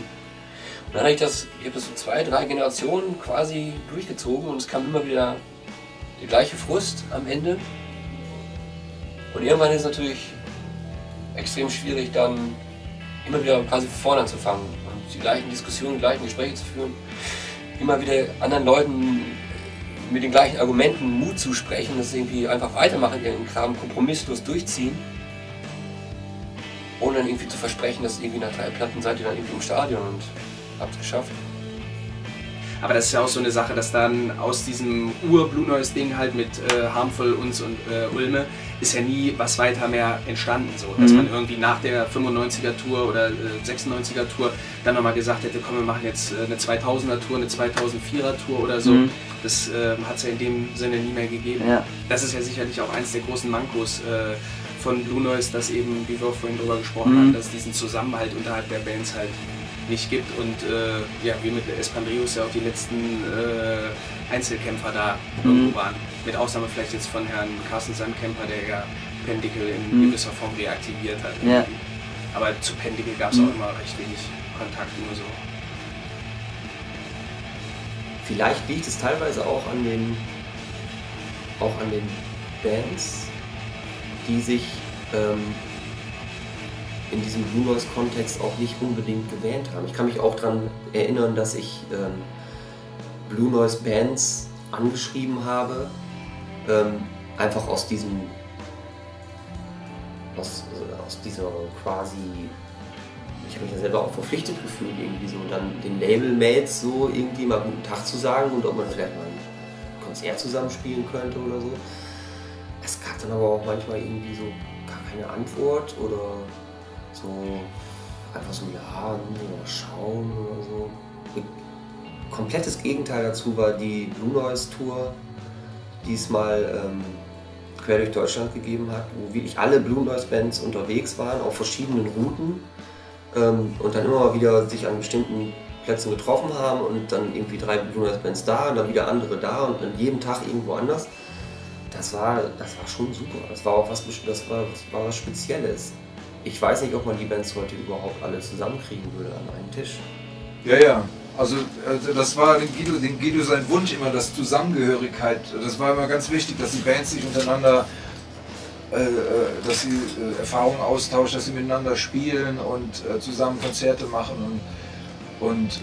Und dann ich habe das so 2, 3 Generationen quasi durchgezogen und es kam immer wieder der gleiche Frust am Ende. Und irgendwann ist es natürlich extrem schwierig, dann immer wieder quasi von vorne anzufangen und die gleichen Diskussionen, die gleichen Gespräche zu führen, immer wieder anderen Leuten mit den gleichen Argumenten Mut zu sprechen, das irgendwie einfach weitermachen, ihren Kram kompromisslos durchziehen, ohne dann irgendwie zu versprechen, dass irgendwie nach 3 Platten seid ihr dann irgendwie im Stadion und habt's geschafft. Aber das ist ja auch so eine Sache, dass dann aus diesem Ur-Blunoise-Ding halt mit Harmful, uns und Ulme ist ja nie was weiter mehr entstanden. So. Dass man irgendwie nach der 95er-Tour oder 96er-Tour dann nochmal gesagt hätte, komm, wir machen jetzt eine 2000er-Tour, eine 2004er-Tour oder so. Das hat es ja in dem Sinne nie mehr gegeben. Ja. Das ist ja sicherlich auch eins der großen Mankos von Blunoise, dass eben, wie wir vorhin drüber gesprochen haben, dass diesen Zusammenhalt unterhalb der Bands halt nicht gibt und ja, wie mit Espandrillos ja auch die letzten Einzelkämpfer da irgendwo waren. Mit Ausnahme vielleicht jetzt von Herrn Carsten Sandkämper, der ja Pendicle in gewisser Form reaktiviert hat. Ja. Aber zu Pendicle gab es auch immer recht wenig Kontakt, nur so. Vielleicht liegt es teilweise auch an den Bands, die sich in diesem Blunoise-Kontext auch nicht unbedingt gewähnt haben. Ich kann mich auch daran erinnern, dass ich Blunoise-Bands angeschrieben habe, einfach aus dieser quasi, ich habe mich ja selber auch verpflichtet gefühlt, irgendwie so dann den Label-Mates so irgendwie mal guten Tag zu sagen und ob man vielleicht mal ein Konzert zusammenspielen könnte oder so. Es gab dann aber auch manchmal irgendwie so gar keine Antwort oder so, einfach so, ja, oder schauen oder so. Komplettes Gegenteil dazu war die Blunoise-Tour, die es mal quer durch Deutschland gegeben hat, wo wirklich alle Blunoise-Bands unterwegs waren, auf verschiedenen Routen und dann immer mal wieder sich an bestimmten Plätzen getroffen haben und dann irgendwie 3 Blunoise-Bands da und dann wieder andere da und an jedem Tag irgendwo anders. Das war schon super, das war auch das war was Spezielles. Ich weiß nicht, ob man die Bands heute überhaupt alle zusammenkriegen würde an einen Tisch. Ja, ja. Also das war dem Guido sein Wunsch immer, das Zusammengehörigkeit. Das war immer ganz wichtig, dass die Bands sich untereinander, dass sie Erfahrungen austauschen, dass sie miteinander spielen und zusammen Konzerte machen. Und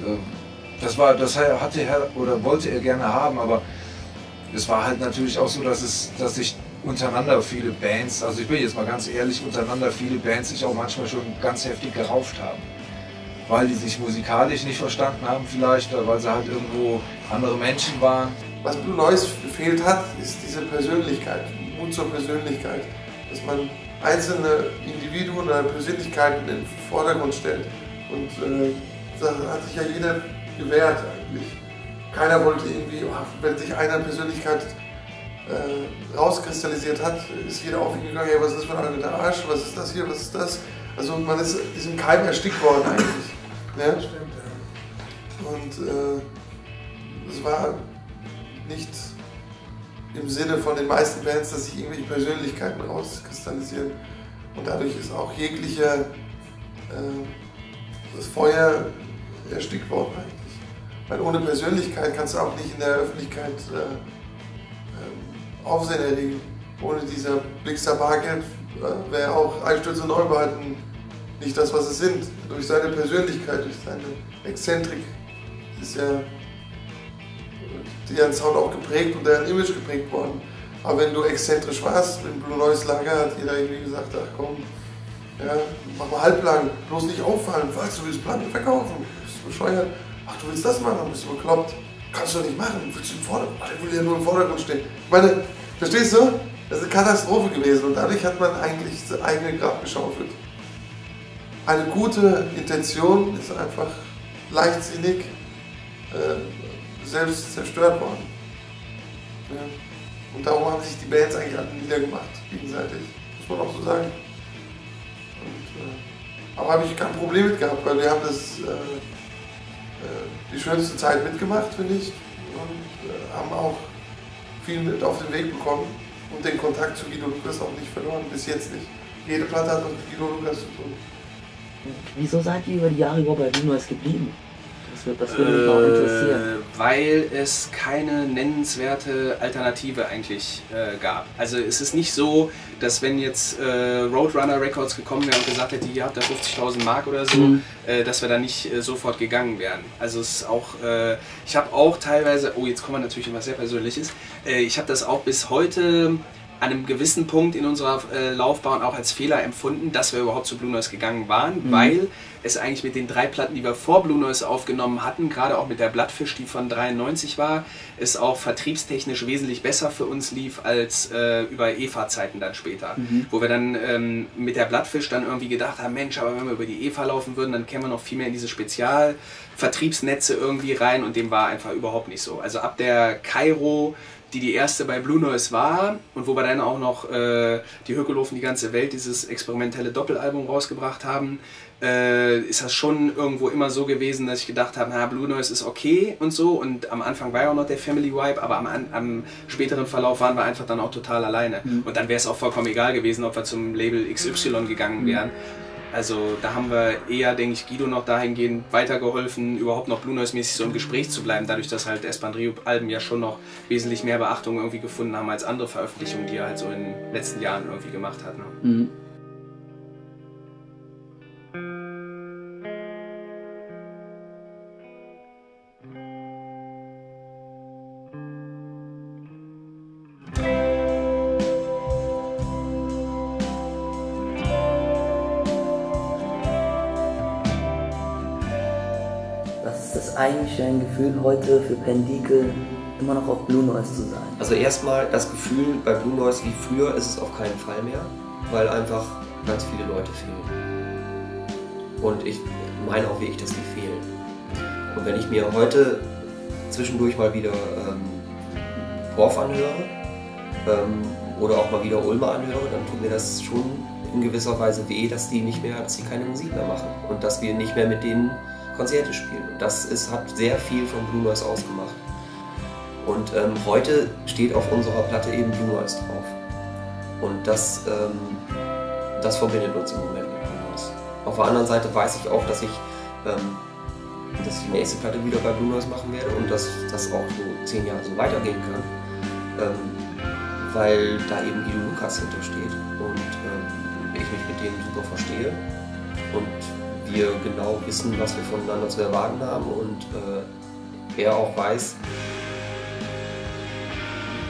das hatte er oder wollte er gerne haben, aber es war halt natürlich auch so, dass sich untereinander viele Bands, also ich bin jetzt mal ganz ehrlich, untereinander viele Bands sich auch manchmal schon ganz heftig gerauft haben. Weil die sich musikalisch nicht verstanden haben vielleicht, weil sie halt irgendwo andere Menschen waren. Was Blunoise gefehlt hat, ist diese Persönlichkeit, Mut zur Persönlichkeit. Dass man einzelne Individuen oder Persönlichkeiten in den Vordergrund stellt. Und da hat sich ja jeder gewehrt eigentlich. Keiner wollte irgendwie, wenn sich einer Persönlichkeit rauskristallisiert hat, ist jeder auf ihn gegangen, hey, was ist das für ein Arsch, was ist das hier, was ist das? Also man ist diesem Keim erstickt worden eigentlich. Ne? Stimmt, ja. Und es war nicht im Sinne von den meisten Bands, dass sich irgendwelche Persönlichkeiten rauskristallisieren. Und dadurch ist auch jegliche das Feuer erstickt worden eigentlich. Weil ohne Persönlichkeit kannst du auch nicht in der Öffentlichkeit Aufsehen erregen. Ohne dieser Blixer Bargeld wäre auch Einstürze und Neubauten nicht das, was es sind. Durch seine Persönlichkeit, durch seine Exzentrik ist ja deren Sound auch geprägt und deren Image geprägt worden. Aber wenn du exzentrisch warst, im Blunoise Lager hat jeder irgendwie gesagt, ach komm, ja, mach mal halblang, bloß nicht auffallen, was, du willst Platten verkaufen, bist du bescheuert, ach du willst das machen, bist du bekloppt. Kannst du nicht machen, willst du im Vordergrund? Ich will ja nur im Vordergrund stehen. Ich meine, verstehst du? Das ist eine Katastrophe gewesen und dadurch hat man eigentlich das eigene Grab geschaufelt. Eine gute Intention ist einfach leichtsinnig selbst zerstört worden. Ja. Und darum haben sich die Bands eigentlich alle niedergemacht, gegenseitig. Muss man auch so sagen. Und, aber habe ich kein Problem mit gehabt, weil wir haben das die schönste Zeit mitgemacht, finde ich, und haben auch viel mit auf den Weg bekommen und den Kontakt zu Guido Lucas auch nicht verloren, bis jetzt nicht. Jede Platte hat mit Guido Lucas zu tun. Wieso seid ihr über die Jahre überhaupt bei Blunoise geblieben? Das würde mich mal interessieren. Weil es keine nennenswerte Alternative eigentlich gab. Also es ist nicht so, dass wenn jetzt Roadrunner Records gekommen wäre und gesagt hätte, ihr habt da 50.000 Mark oder so, dass wir da nicht sofort gegangen wären. Also es ist auch, ich habe auch teilweise, oh jetzt kommen wir natürlich in was sehr Persönliches, ich habe das auch bis heute an einem gewissen Punkt in unserer Laufbahn auch als Fehler empfunden, dass wir überhaupt zu Blunoise gegangen waren, weil es eigentlich mit den 3 Platten, die wir vor Blunoise aufgenommen hatten, gerade auch mit der Blattfisch, die von 93 war, es auch vertriebstechnisch wesentlich besser für uns lief als über EFA-Zeiten dann später, wo wir dann mit der Blattfisch dann irgendwie gedacht haben, Mensch, aber wenn wir über die EFA laufen würden, dann kämen wir noch viel mehr in diese Spezialvertriebsnetze irgendwie rein und dem war einfach überhaupt nicht so. Also ab der Kairo, die erste bei Blunoise war und wo wir dann auch noch die Hökelofen, die ganze Welt, dieses experimentelle Doppelalbum rausgebracht haben, ist das schon irgendwo immer so gewesen, dass ich gedacht habe, na, Blunoise ist okay und so, und am Anfang war ja auch noch der Family Vibe, aber am späteren Verlauf waren wir einfach dann auch total alleine und dann wäre es auch vollkommen egal gewesen, ob wir zum Label XY gegangen wären. Also da haben wir eher, denke ich, Guido noch dahingehend weitergeholfen, überhaupt noch Blunoise-mäßig so im Gespräch zu bleiben, dadurch, dass halt Espandrillos-Alben ja schon noch wesentlich mehr Beachtung irgendwie gefunden haben als andere Veröffentlichungen, die er halt so in den letzten Jahren irgendwie gemacht hat. Ne? Eigentlich ein Gefühl heute für Pendikel, immer noch auf Blunoise zu sein? Also erstmal das Gefühl, bei Blunoise wie früher ist es auf keinen Fall mehr, weil einfach ganz viele Leute fehlen. Und ich meine auch wirklich, dass die fehlen. Und wenn ich mir heute zwischendurch mal wieder Porf anhöre oder auch mal wieder Ulme anhöre, dann tut mir das schon in gewisser Weise weh, dass die keine Musik mehr machen und dass wir nicht mehr mit denen Konzerte spielen. Und das hat sehr viel von Blunoise ausgemacht. Und heute steht auf unserer Platte eben Blunoise drauf. Und das verbindet uns im Moment mit Blunoise. Auf der anderen Seite weiß ich auch, dass ich die nächste Platte wieder bei Blunoise machen werde und dass das auch so 10 Jahre so weitergehen kann, weil da eben Guido Lucas hintersteht und ich mich mit dem super verstehe. Und wir genau wissen, was wir voneinander zu erwarten haben und er auch weiß,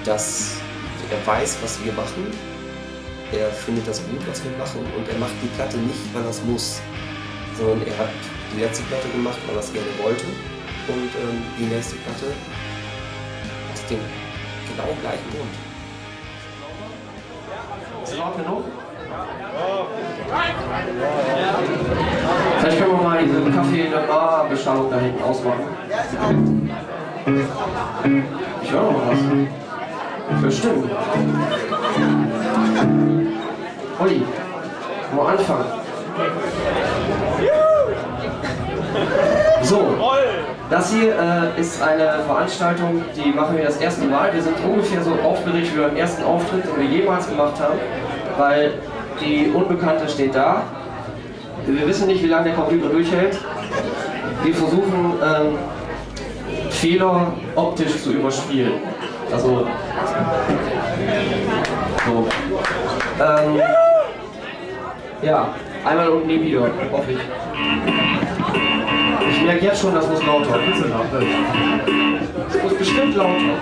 dass er weiß, was wir machen, er findet das gut, was wir machen und er macht die Platte nicht, weil er es muss, sondern er hat die letzte Platte gemacht, weil er es gerne wollte und die nächste Platte aus dem genau gleichen Grund. Ist es laut genug? Vielleicht können wir mal diesen Kaffee in der Bar-Beschallung da hinten ausmachen. Ich höre noch was. Bestimmt. Olli, wo anfangen? So, das hier ist eine Veranstaltung, die machen wir das erste Mal. Wir sind ungefähr so aufgeregt wie beim ersten Auftritt, den wir jemals gemacht haben, weil die Unbekannte steht da. Wir wissen nicht, wie lange der Computer durchhält. Wir versuchen, Fehler optisch zu überspielen. Also, so. Ja, einmal und nie wieder, hoffe ich. Ich merke jetzt schon, das muss lauter. Das muss bestimmt lauter.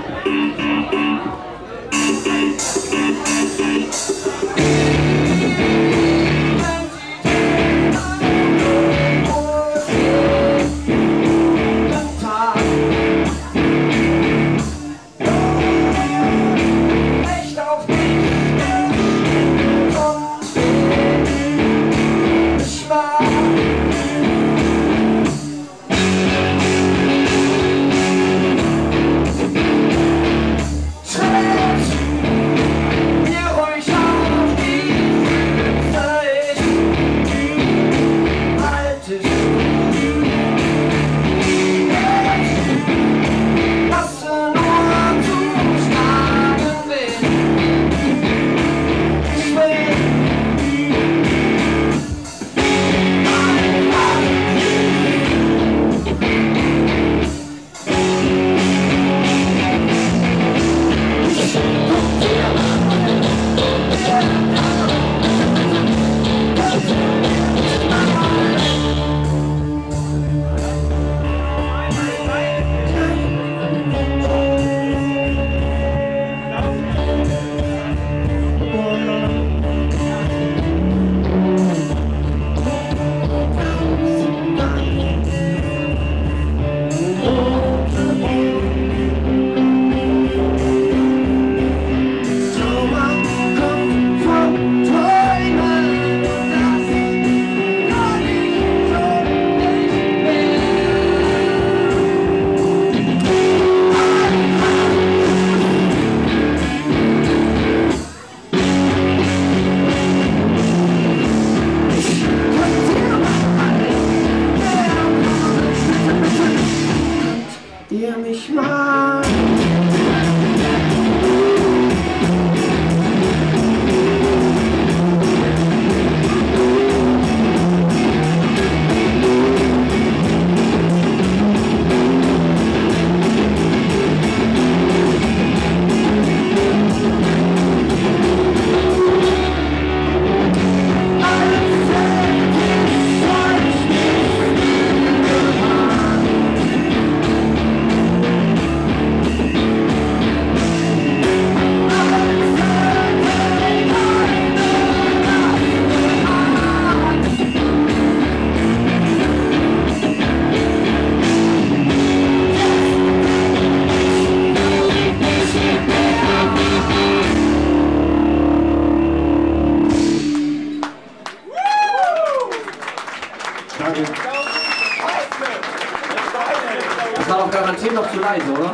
noch zu leise, oder?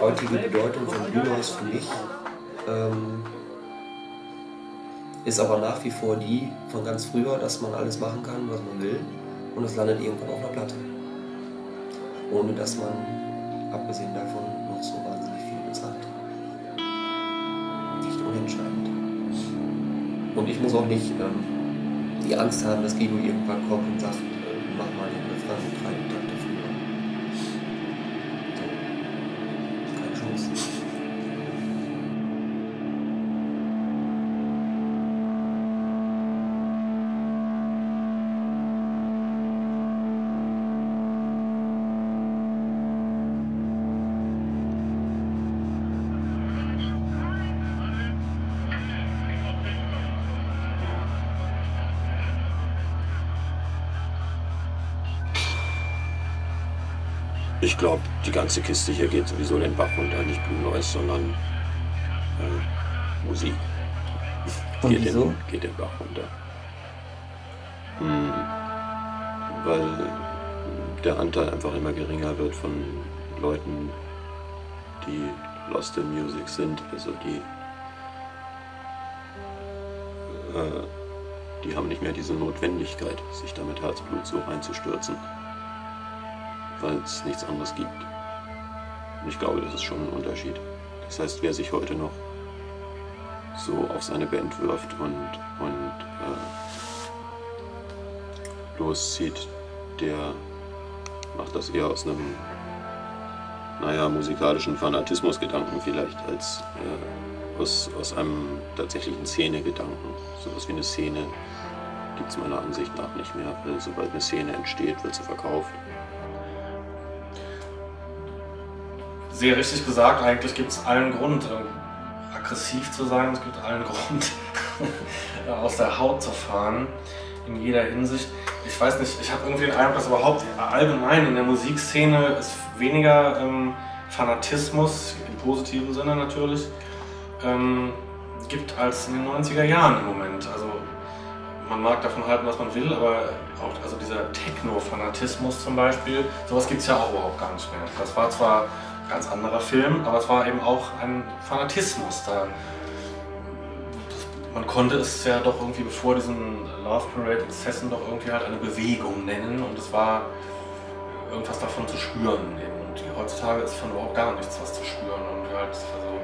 Heutige Bedeutung von Blunoise für mich ist aber nach wie vor die von ganz früher, dass man alles machen kann, was man will, und das landet irgendwann auf einer Platte. Ohne dass man, abgesehen davon, noch so wahnsinnig viel bezahlt. Nicht unentscheidend. Und ich muss auch nicht die Angst haben, dass Guido irgendwann kommt und sagt, mach mal den Refrain und drei Takte früher. So. Keine Chance. Ich glaube, die ganze Kiste hier geht sowieso den Bach runter, nicht Blunoise, sondern Musik. Und geht wieso? Geht den Bach runter. Weil der Anteil einfach immer geringer wird von Leuten, die lost in Music sind, also die haben nicht mehr diese Notwendigkeit, sich damit Herzblut so reinzustürzen, weil es nichts anderes gibt. Und ich glaube, das ist schon ein Unterschied. Das heißt, wer sich heute noch so auf seine Band wirft und loszieht, der macht das eher aus einem, naja, musikalischen Fanatismusgedanken vielleicht, als aus einem tatsächlichen Szene-Gedanken. Sowas wie eine Szene gibt es meiner Ansicht nach nicht mehr. Weil sobald eine Szene entsteht, wird sie verkauft. Sehr richtig gesagt, eigentlich gibt es allen Grund, aggressiv zu sein, es gibt allen Grund, aus der Haut zu fahren, in jeder Hinsicht. Ich weiß nicht, ich habe irgendwie den Eindruck, dass überhaupt allgemein in der Musikszene ist weniger Fanatismus, im positiven Sinne natürlich, gibt als in den 90er Jahren im Moment. Also man mag davon halten, was man will, aber auch also dieser Techno-Fanatismus zum Beispiel, sowas gibt es ja auch überhaupt gar nicht mehr. Das war zwar ganz anderer Film, aber es war eben auch ein Fanatismus da. Man konnte es ja doch irgendwie bevor diesen Love Parade Exzessen doch irgendwie halt eine Bewegung nennen, und es war irgendwas davon zu spüren eben. Und heutzutage ist von überhaupt gar nichts was zu spüren, und halt also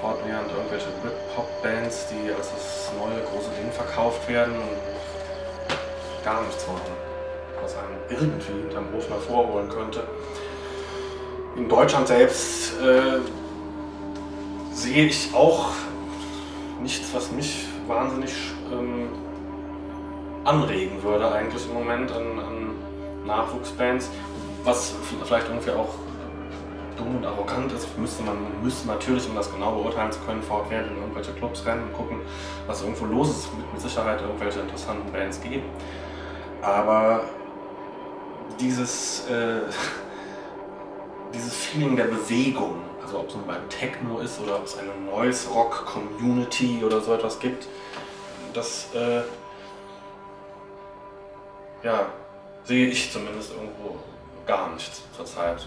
fortwährend irgendwelche Britpop-Bands, die als das neue große Ding verkauft werden und gar nichts machen, was einem irgendwie hinterm Hof mal vorholen könnte. In Deutschland selbst sehe ich auch nichts, was mich wahnsinnig anregen würde eigentlich im Moment an Nachwuchsbands, was vielleicht irgendwie auch dumm und arrogant ist. Man müsste natürlich, um das genau beurteilen zu können, fortwährend in irgendwelche Clubs rennen und gucken, was irgendwo los ist, mit Sicherheit irgendwelche interessanten Bands geben. Aber dieses Feeling der Bewegung, also ob es nun beim Techno ist oder ob es eine Noise-Rock-Community oder so etwas gibt, das ja, sehe ich zumindest irgendwo gar nicht zurzeit.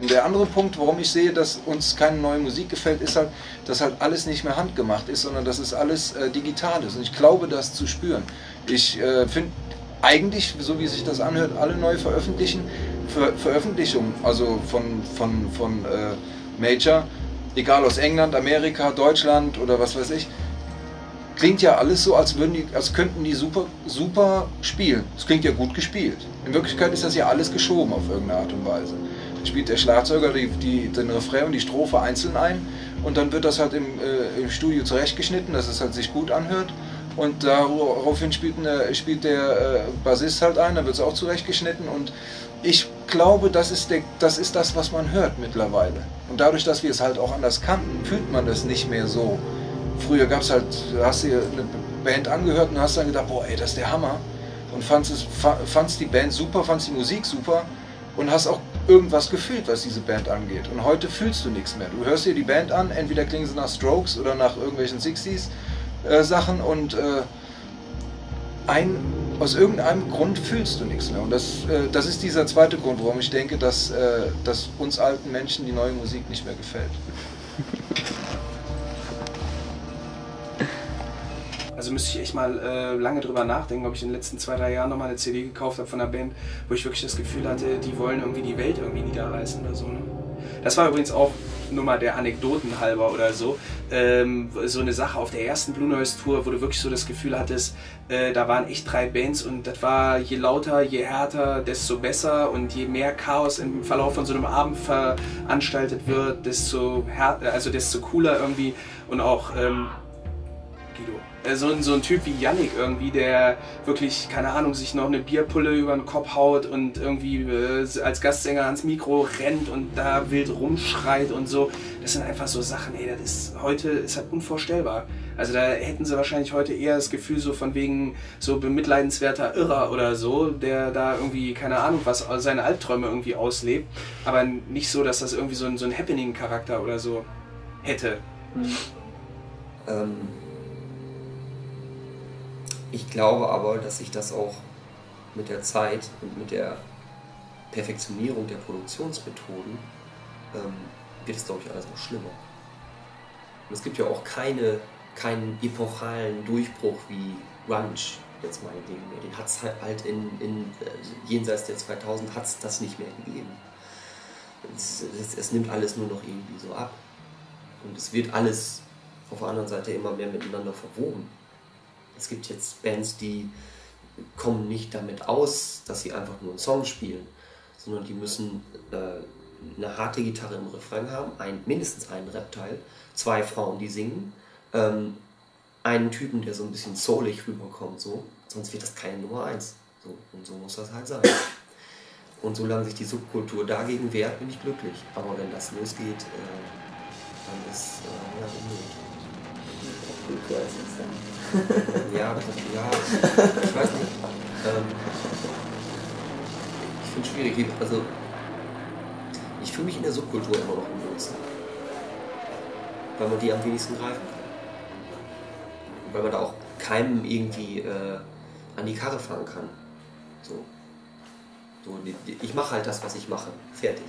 Der andere Punkt, warum ich sehe, dass uns keine neue Musik gefällt, ist halt, dass halt alles nicht mehr handgemacht ist, sondern dass es alles digital ist. Und ich glaube, das zu spüren. Ich finde eigentlich, so wie sich das anhört, alle neue Veröffentlichungen, also von Major, egal aus England, Amerika, Deutschland oder was weiß ich, klingt ja alles so, als könnten die super spielen. Es klingt ja gut gespielt. In Wirklichkeit ist das ja alles geschoben auf irgendeine Art und Weise. Dann spielt der Schlagzeuger den Refrain und die Strophe einzeln ein, und dann wird das halt im Studio zurechtgeschnitten, dass es halt sich gut anhört. Und daraufhin spielt der Bassist halt ein, dann wird es auch zurechtgeschnitten, und ich glaube, das ist das, was man hört mittlerweile. Und dadurch, dass wir es halt auch anders kannten, fühlt man das nicht mehr so. Früher gab es halt, hast du eine Band angehört und hast dann gedacht, boah ey, das ist der Hammer, und fandst die Band super, fandst die Musik super und hast auch irgendwas gefühlt, was diese Band angeht. Und heute fühlst du nichts mehr. Du hörst dir die Band an, entweder klingen sie nach Strokes oder nach irgendwelchen 60s Sachen, und ein aus irgendeinem Grund fühlst du nichts mehr. Und das ist dieser zweite Grund, warum ich denke, dass uns alten Menschen die neue Musik nicht mehr gefällt. Also müsste ich echt mal lange drüber nachdenken, ob ich in den letzten 2, 3 Jahren nochmal eine CD gekauft habe von einer Band, wo ich wirklich das Gefühl hatte, die wollen irgendwie die Welt irgendwie niederreißen oder so. Ne? Das war übrigens auch nur mal der Anekdoten halber oder so, so eine Sache auf der ersten Blunoise-Tour, wo du wirklich so das Gefühl hattest, da waren echt 3 Bands und das war je lauter, je härter, desto besser und je mehr Chaos im Verlauf von so einem Abend veranstaltet wird, desto härter, also desto cooler irgendwie und auch Guido. So ein Typ wie Yannick irgendwie, der wirklich, keine Ahnung, sich noch eine Bierpulle über den Kopf haut und irgendwie als Gastsänger ans Mikro rennt und da wild rumschreit und so. Das sind einfach so Sachen, ey, das ist heute, ist halt unvorstellbar. Also da hätten sie wahrscheinlich heute eher das Gefühl so von wegen so bemitleidenswerter Irrer oder so, der da irgendwie, keine Ahnung, was seine Albträume irgendwie auslebt. Aber nicht so, dass das irgendwie so ein Happening-Charakter oder so hätte. Ich glaube aber, dass sich das auch mit der Zeit und mit der Perfektionierung der Produktionsmethoden wird es, glaube ich, alles noch schlimmer. Und es gibt ja auch keinen epochalen Durchbruch wie Grunge, jetzt mal mehr. Den hat es halt jenseits der 2000 hat es das nicht mehr gegeben. Es nimmt alles nur noch irgendwie so ab. Und es wird alles auf der anderen Seite immer mehr miteinander verwoben. Es gibt jetzt Bands, die kommen nicht damit aus, dass sie einfach nur einen Song spielen, sondern die müssen eine harte Gitarre im Refrain haben, mindestens einen Rap-Teil, 2 Frauen, die singen, einen Typen, der so ein bisschen soulig rüberkommt, so. Sonst wird das keine Nummer 1. So. Und so muss das halt sein. Und solange sich die Subkultur dagegen wehrt, bin ich glücklich. Aber wenn das losgeht, dann ist das unmöglich. Ja, ich weiß nicht. Ich finde es schwierig. Also, ich fühle mich in der Subkultur immer noch am wohlsten. Weil man die am wenigsten greifen kann. Weil man da auch keinem irgendwie an die Karre fahren kann. So, ich mache halt das, was ich mache. Fertig.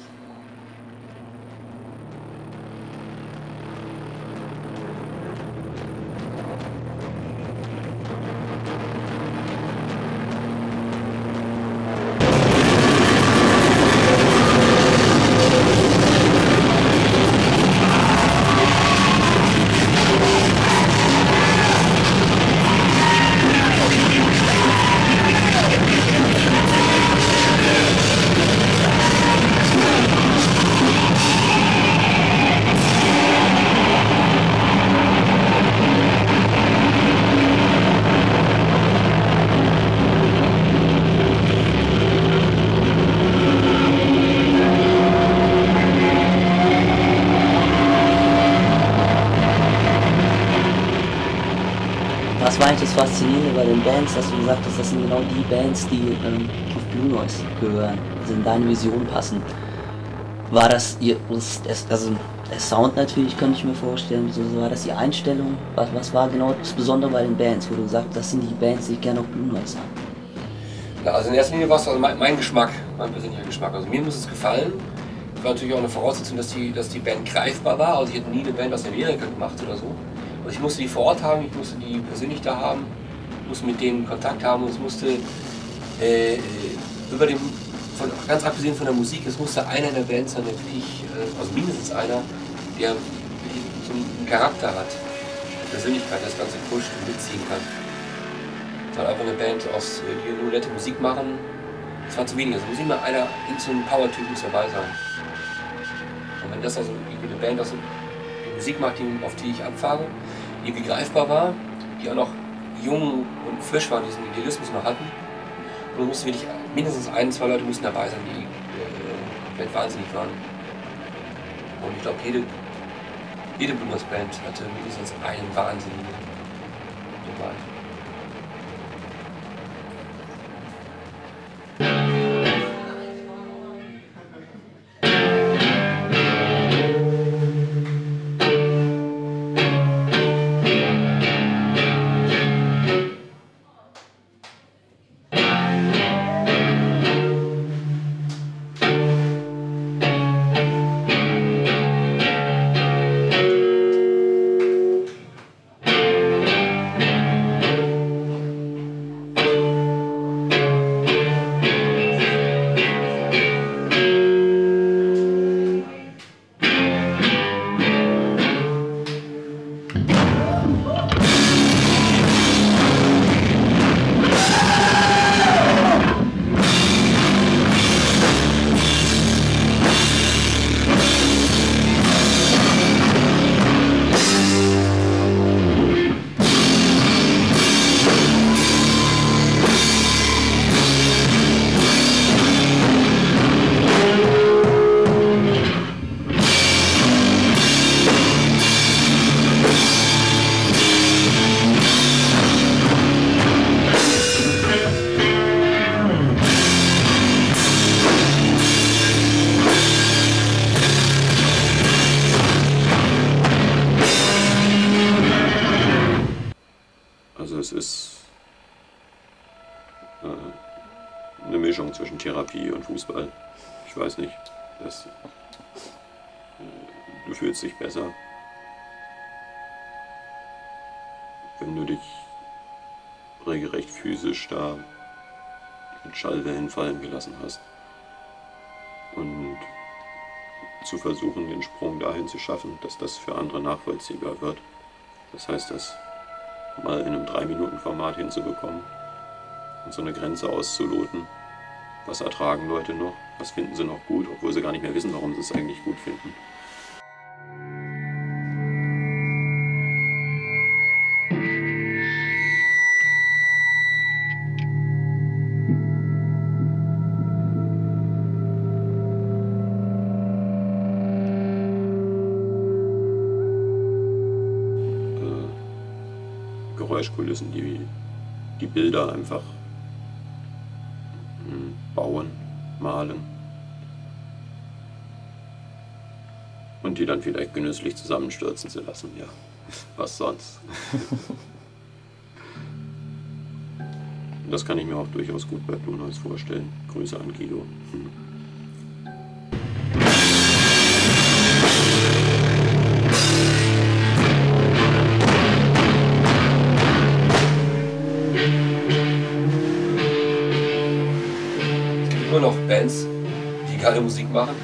Das Faszinierende bei den Bands, dass du gesagt hast, das sind genau die Bands, die auf Blunoise gehören, also in deine Vision passen. War das der Sound natürlich, könnte ich mir vorstellen, so war das die Einstellung? Was war genau das Besondere bei den Bands, wo du gesagt hast, das sind die Bands, die ich gerne auf Blunoise habe? Ja, also in erster Linie war es also mein Geschmack, mein persönlicher Geschmack. Also mir muss es gefallen. Das war natürlich auch eine Voraussetzung, dass die Band greifbar war. Also ich hätte nie eine Band aus Amerika gemacht oder so. Also ich musste die vor Ort haben, ich musste die persönlich da haben, musste mit denen Kontakt haben und es musste, ganz abgesehen von der Musik, es musste einer der Bands sein, der wirklich, also mindestens einer, der so einen Charakter hat, eine Persönlichkeit, das ganze pusht und mitziehen kann. Es war einfach eine Band, die nur nette Musik machen, das war zu wenig, also muss immer einer, so ein Power-Typen dabei sein. Und wenn das also eine Band aus Musik macht, auf die ich abfahre, die begreifbar war, die auch noch jung und frisch waren, diesen Idealismus noch hatten. Und musste wirklich mindestens 1, 2 Leute mussten dabei sein, die vielleicht wahnsinnig waren. Und ich glaube, jede Blunoise-Band hatte mindestens einen Wahnsinnigen dabei. es ist eine Mischung zwischen Therapie und Fußball. Ich weiß nicht. Das, du fühlst dich besser, wenn du dich regelrecht physisch da mit Schallwellen fallen gelassen hast. Und zu versuchen, den Sprung dahin zu schaffen, dass das für andere nachvollziehbar wird. Das heißt, das mal in einem 3-Minuten-Format hinzubekommen und so eine Grenze auszuloten. Was ertragen Leute noch? Was finden sie noch gut, obwohl sie gar nicht mehr wissen, warum sie es eigentlich gut finden? Geräuschkulissen, die Bilder einfach bauen, malen und die dann vielleicht genüsslich zusammenstürzen zu lassen, ja, was sonst. Das kann ich mir auch durchaus gut bei Blunoise vorstellen. Grüße an Guido. Noch Bands, die geile Musik machen,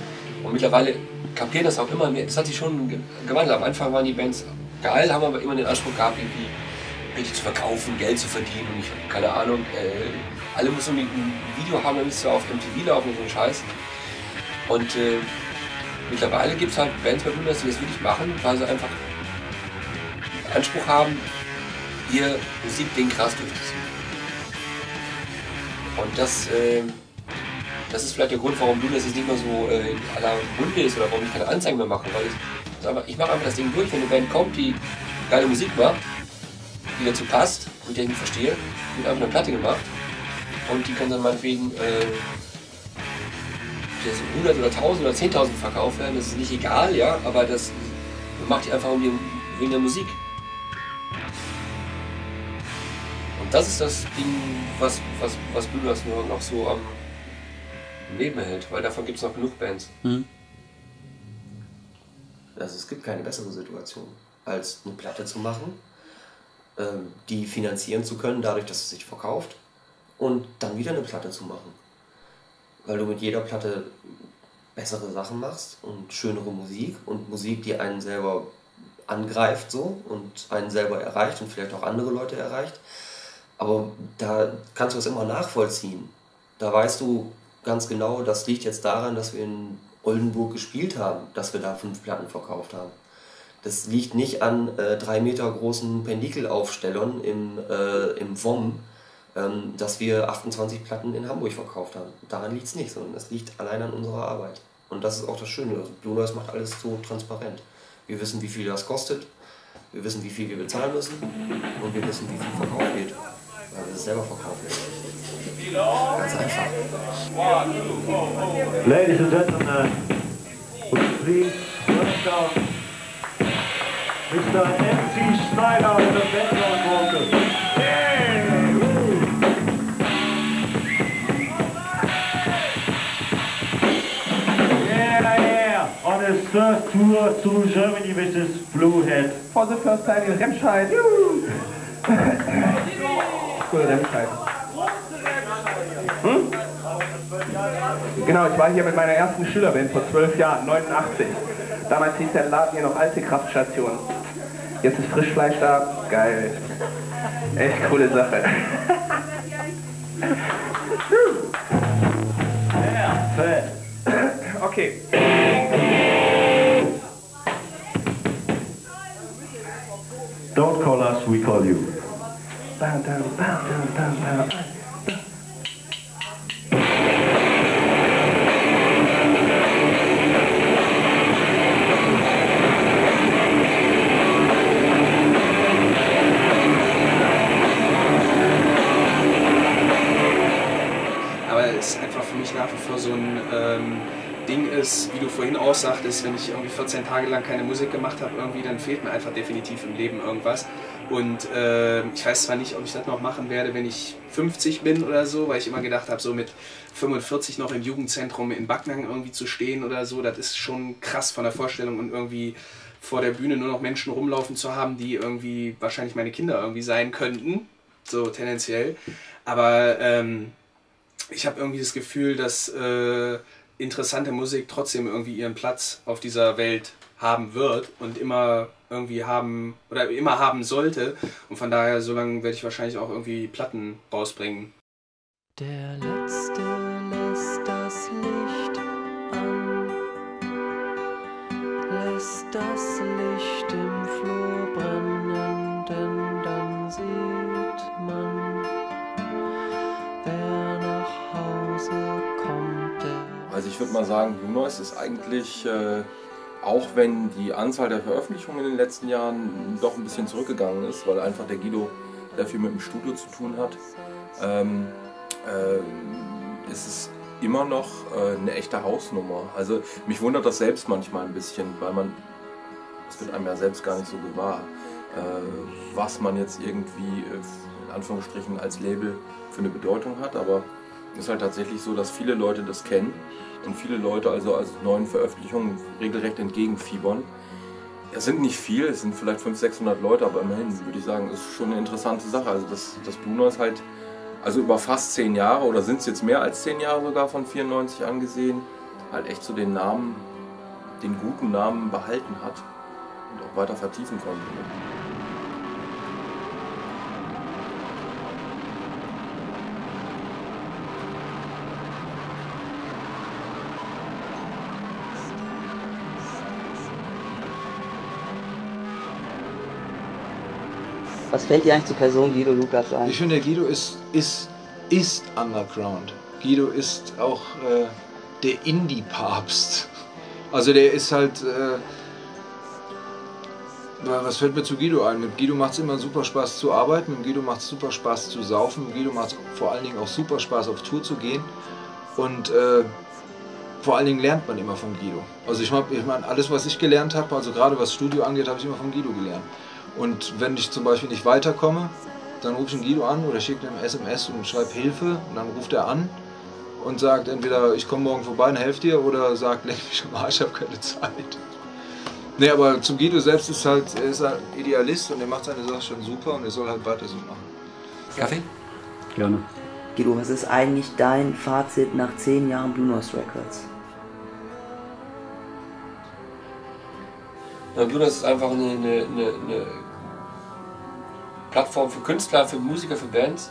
und mittlerweile kapieren das auch immer mehr. Das hat sich schon gewandelt. Am Anfang waren die Bands geil, haben aber immer den Anspruch gehabt, irgendwie richtig zu verkaufen, Geld zu verdienen und ich, keine Ahnung, alle müssen ein Video haben, dann müsst ihr auf MTV laufen und so einen Scheiß. Und mittlerweile gibt es halt Bands bei Blunoise, die das wirklich machen, weil sie einfach den Anspruch haben, ihr Musikding krass durchzuziehen. Und das ist vielleicht der Grund, warum Blunoise jetzt nicht mehr so in aller Munde ist oder warum ich keine Anzeigen mehr mache. Weil ich mache einfach das Ding durch, wenn eine Band kommt, die geile Musik macht, die dazu passt und die ich nicht verstehe, wird einfach eine Platte gemacht und die kann dann meinetwegen 100 oder 1000 oder 10.000 verkauft werden, das ist nicht egal, ja, aber das macht die einfach wegen der Musik. Und das ist das Ding, was Blunoise nur noch so am Leben hält, weil davon gibt es noch genug Bands. Mhm. Also es gibt keine bessere Situation, als eine Platte zu machen, die finanzieren zu können, dadurch, dass es sich verkauft, und dann wieder eine Platte zu machen. Weil du mit jeder Platte bessere Sachen machst und schönere Musik und Musik, die einen selber angreift so und einen selber erreicht und vielleicht auch andere Leute erreicht. Aber da kannst du es immer nachvollziehen. Da weißt du ganz genau, das liegt jetzt daran, dass wir in Oldenburg gespielt haben, dass wir da 5 Platten verkauft haben. Das liegt nicht an 3 Meter großen Pendikelaufstellern im WOM, dass wir 28 Platten in Hamburg verkauft haben. Daran liegt es nicht, sondern es liegt allein an unserer Arbeit. Und das ist auch das Schöne. Also Blunoise macht alles so transparent. Wir wissen, wie viel das kostet, wir wissen, wie viel wir bezahlen müssen und wir wissen, wie viel verkauft wird, weil wir es selber verkaufen. Ganz einfach. Ladies and gentlemen, would you please welcome Mr. MC Schneider with the background vocals. Yeah, on his first tour to Germany with his blue hat. For the first time in Remscheid. Cool, Remscheid. Hm? Genau, ich war hier mit meiner ersten Schülerband vor 12 Jahren, 89. Damals hieß der Laden hier noch alte Kraftstation. Jetzt ist Frischfleisch da. Geil. Echt coole Sache. Okay. Don't call us, we call you. Bam, bam, bam, bam, bam. Ding ist, wie du vorhin auch sagtest, wenn ich irgendwie 14 Tage lang keine Musik gemacht habe, irgendwie, dann fehlt mir einfach definitiv im Leben irgendwas. Und ich weiß zwar nicht, ob ich das noch machen werde, wenn ich 50 bin oder so, weil ich immer gedacht habe, so mit 45 noch im Jugendzentrum in Backnang irgendwie zu stehen oder so, das ist schon krass von der Vorstellung und irgendwie vor der Bühne nur noch Menschen rumlaufen zu haben, die irgendwie wahrscheinlich meine Kinder irgendwie sein könnten, so tendenziell. Aber ich habe irgendwie das Gefühl, dass interessante Musik trotzdem irgendwie ihren Platz auf dieser Welt haben wird und immer irgendwie haben oder immer haben sollte, und von daher so lange werde ich wahrscheinlich auch irgendwie Platten rausbringen. Der Letzte lässt das Licht an, lässt das Licht im Flur brennen, denn dann sieht man, wer nach Hause kommt. Also ich würde mal sagen, Blunoise ist eigentlich auch wenn die Anzahl der Veröffentlichungen in den letzten Jahren doch ein bisschen zurückgegangen ist, weil einfach der Guido sehr viel mit dem Studio zu tun hat, ist es immer noch eine echte Hausnummer. Also mich wundert das selbst manchmal ein bisschen, weil man, es wird einem ja selbst gar nicht so gewahr, was man jetzt irgendwie in Anführungsstrichen als Label für eine Bedeutung hat, aber es ist halt tatsächlich so, dass viele Leute das kennen und viele Leute also als neuen Veröffentlichungen regelrecht entgegenfiebern. Es sind nicht viel, es sind vielleicht 500, 600 Leute, aber immerhin würde ich sagen, ist schon eine interessante Sache. Also das Blunoise halt, also über fast 10 Jahre oder sind es jetzt mehr als 10 Jahre sogar von 94 angesehen, halt echt so den Namen, den guten Namen behalten hat und auch weiter vertiefen konnte. Was fällt dir eigentlich zur Person Guido Lucas ein? Ich finde, Guido ist Underground. Guido ist auch der Indie-Papst. Also der ist halt... was fällt mir zu Guido ein? Mit Guido macht es immer super Spaß zu arbeiten, mit Guido macht es super Spaß zu saufen, mit Guido macht es vor allen Dingen auch super Spaß auf Tour zu gehen. Und vor allen Dingen lernt man immer von Guido. Also ich meine, alles was ich gelernt habe, also gerade was Studio angeht, habe ich immer von Guido gelernt. Und wenn ich zum Beispiel nicht weiterkomme, dann rufe ich den Guido an oder schicke ihm eine SMS und schreibe Hilfe. Und dann ruft er an und sagt entweder, ich komme morgen vorbei und helfe dir, oder sagt, leck mich am Arsch, ich habe keine Zeit. Nee, aber zum Guido selbst ist halt, er ist ein Idealist und er macht seine Sache schon super und er soll halt weiter so machen. Kaffee? Gerne. Guido, was ist eigentlich dein Fazit nach 10 Jahren Blunoise Records? Na, Blunoise ist einfach eine Plattform für Künstler, für Musiker, für Bands,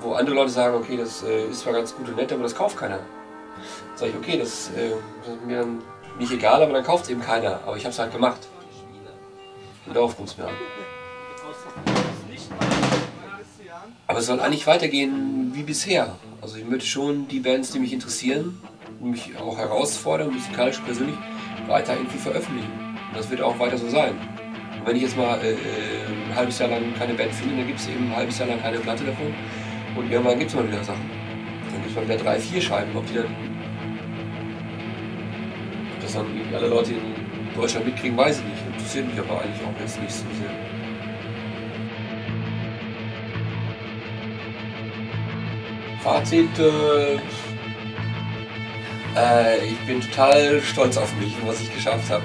wo andere Leute sagen, okay, das ist zwar ganz gut und nett, aber das kauft keiner. Dann sage ich, okay, das ist mir dann nicht egal, aber dann kauft es eben keiner. Aber ich habe es halt gemacht. Und darauf kommt es mir an. Aber es soll eigentlich weitergehen wie bisher. Also ich möchte schon die Bands, die mich interessieren, mich auch herausfordern, musikalisch persönlich, weiter irgendwie veröffentlichen. Und das wird auch weiter so sein. Und wenn ich jetzt mal ein halbes Jahr lang keine Band finde, dann gibt es eben ein halbes Jahr lang keine Platte davon. Und irgendwann gibt es mal wieder Sachen. Dann gibt es mal wieder 3, 4 Scheiben. Ob das dann alle Leute in Deutschland mitkriegen, weiß ich nicht. Interessiert mich aber eigentlich auch jetzt nicht so sehr. Fazit, ich bin total stolz auf mich und was ich geschafft habe.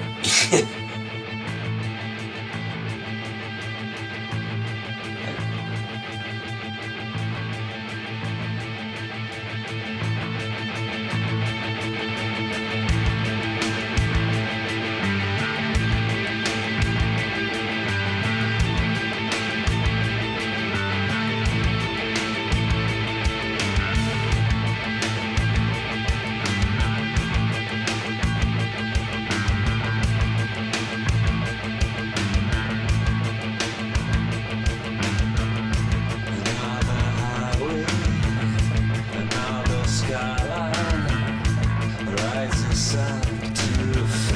Up to the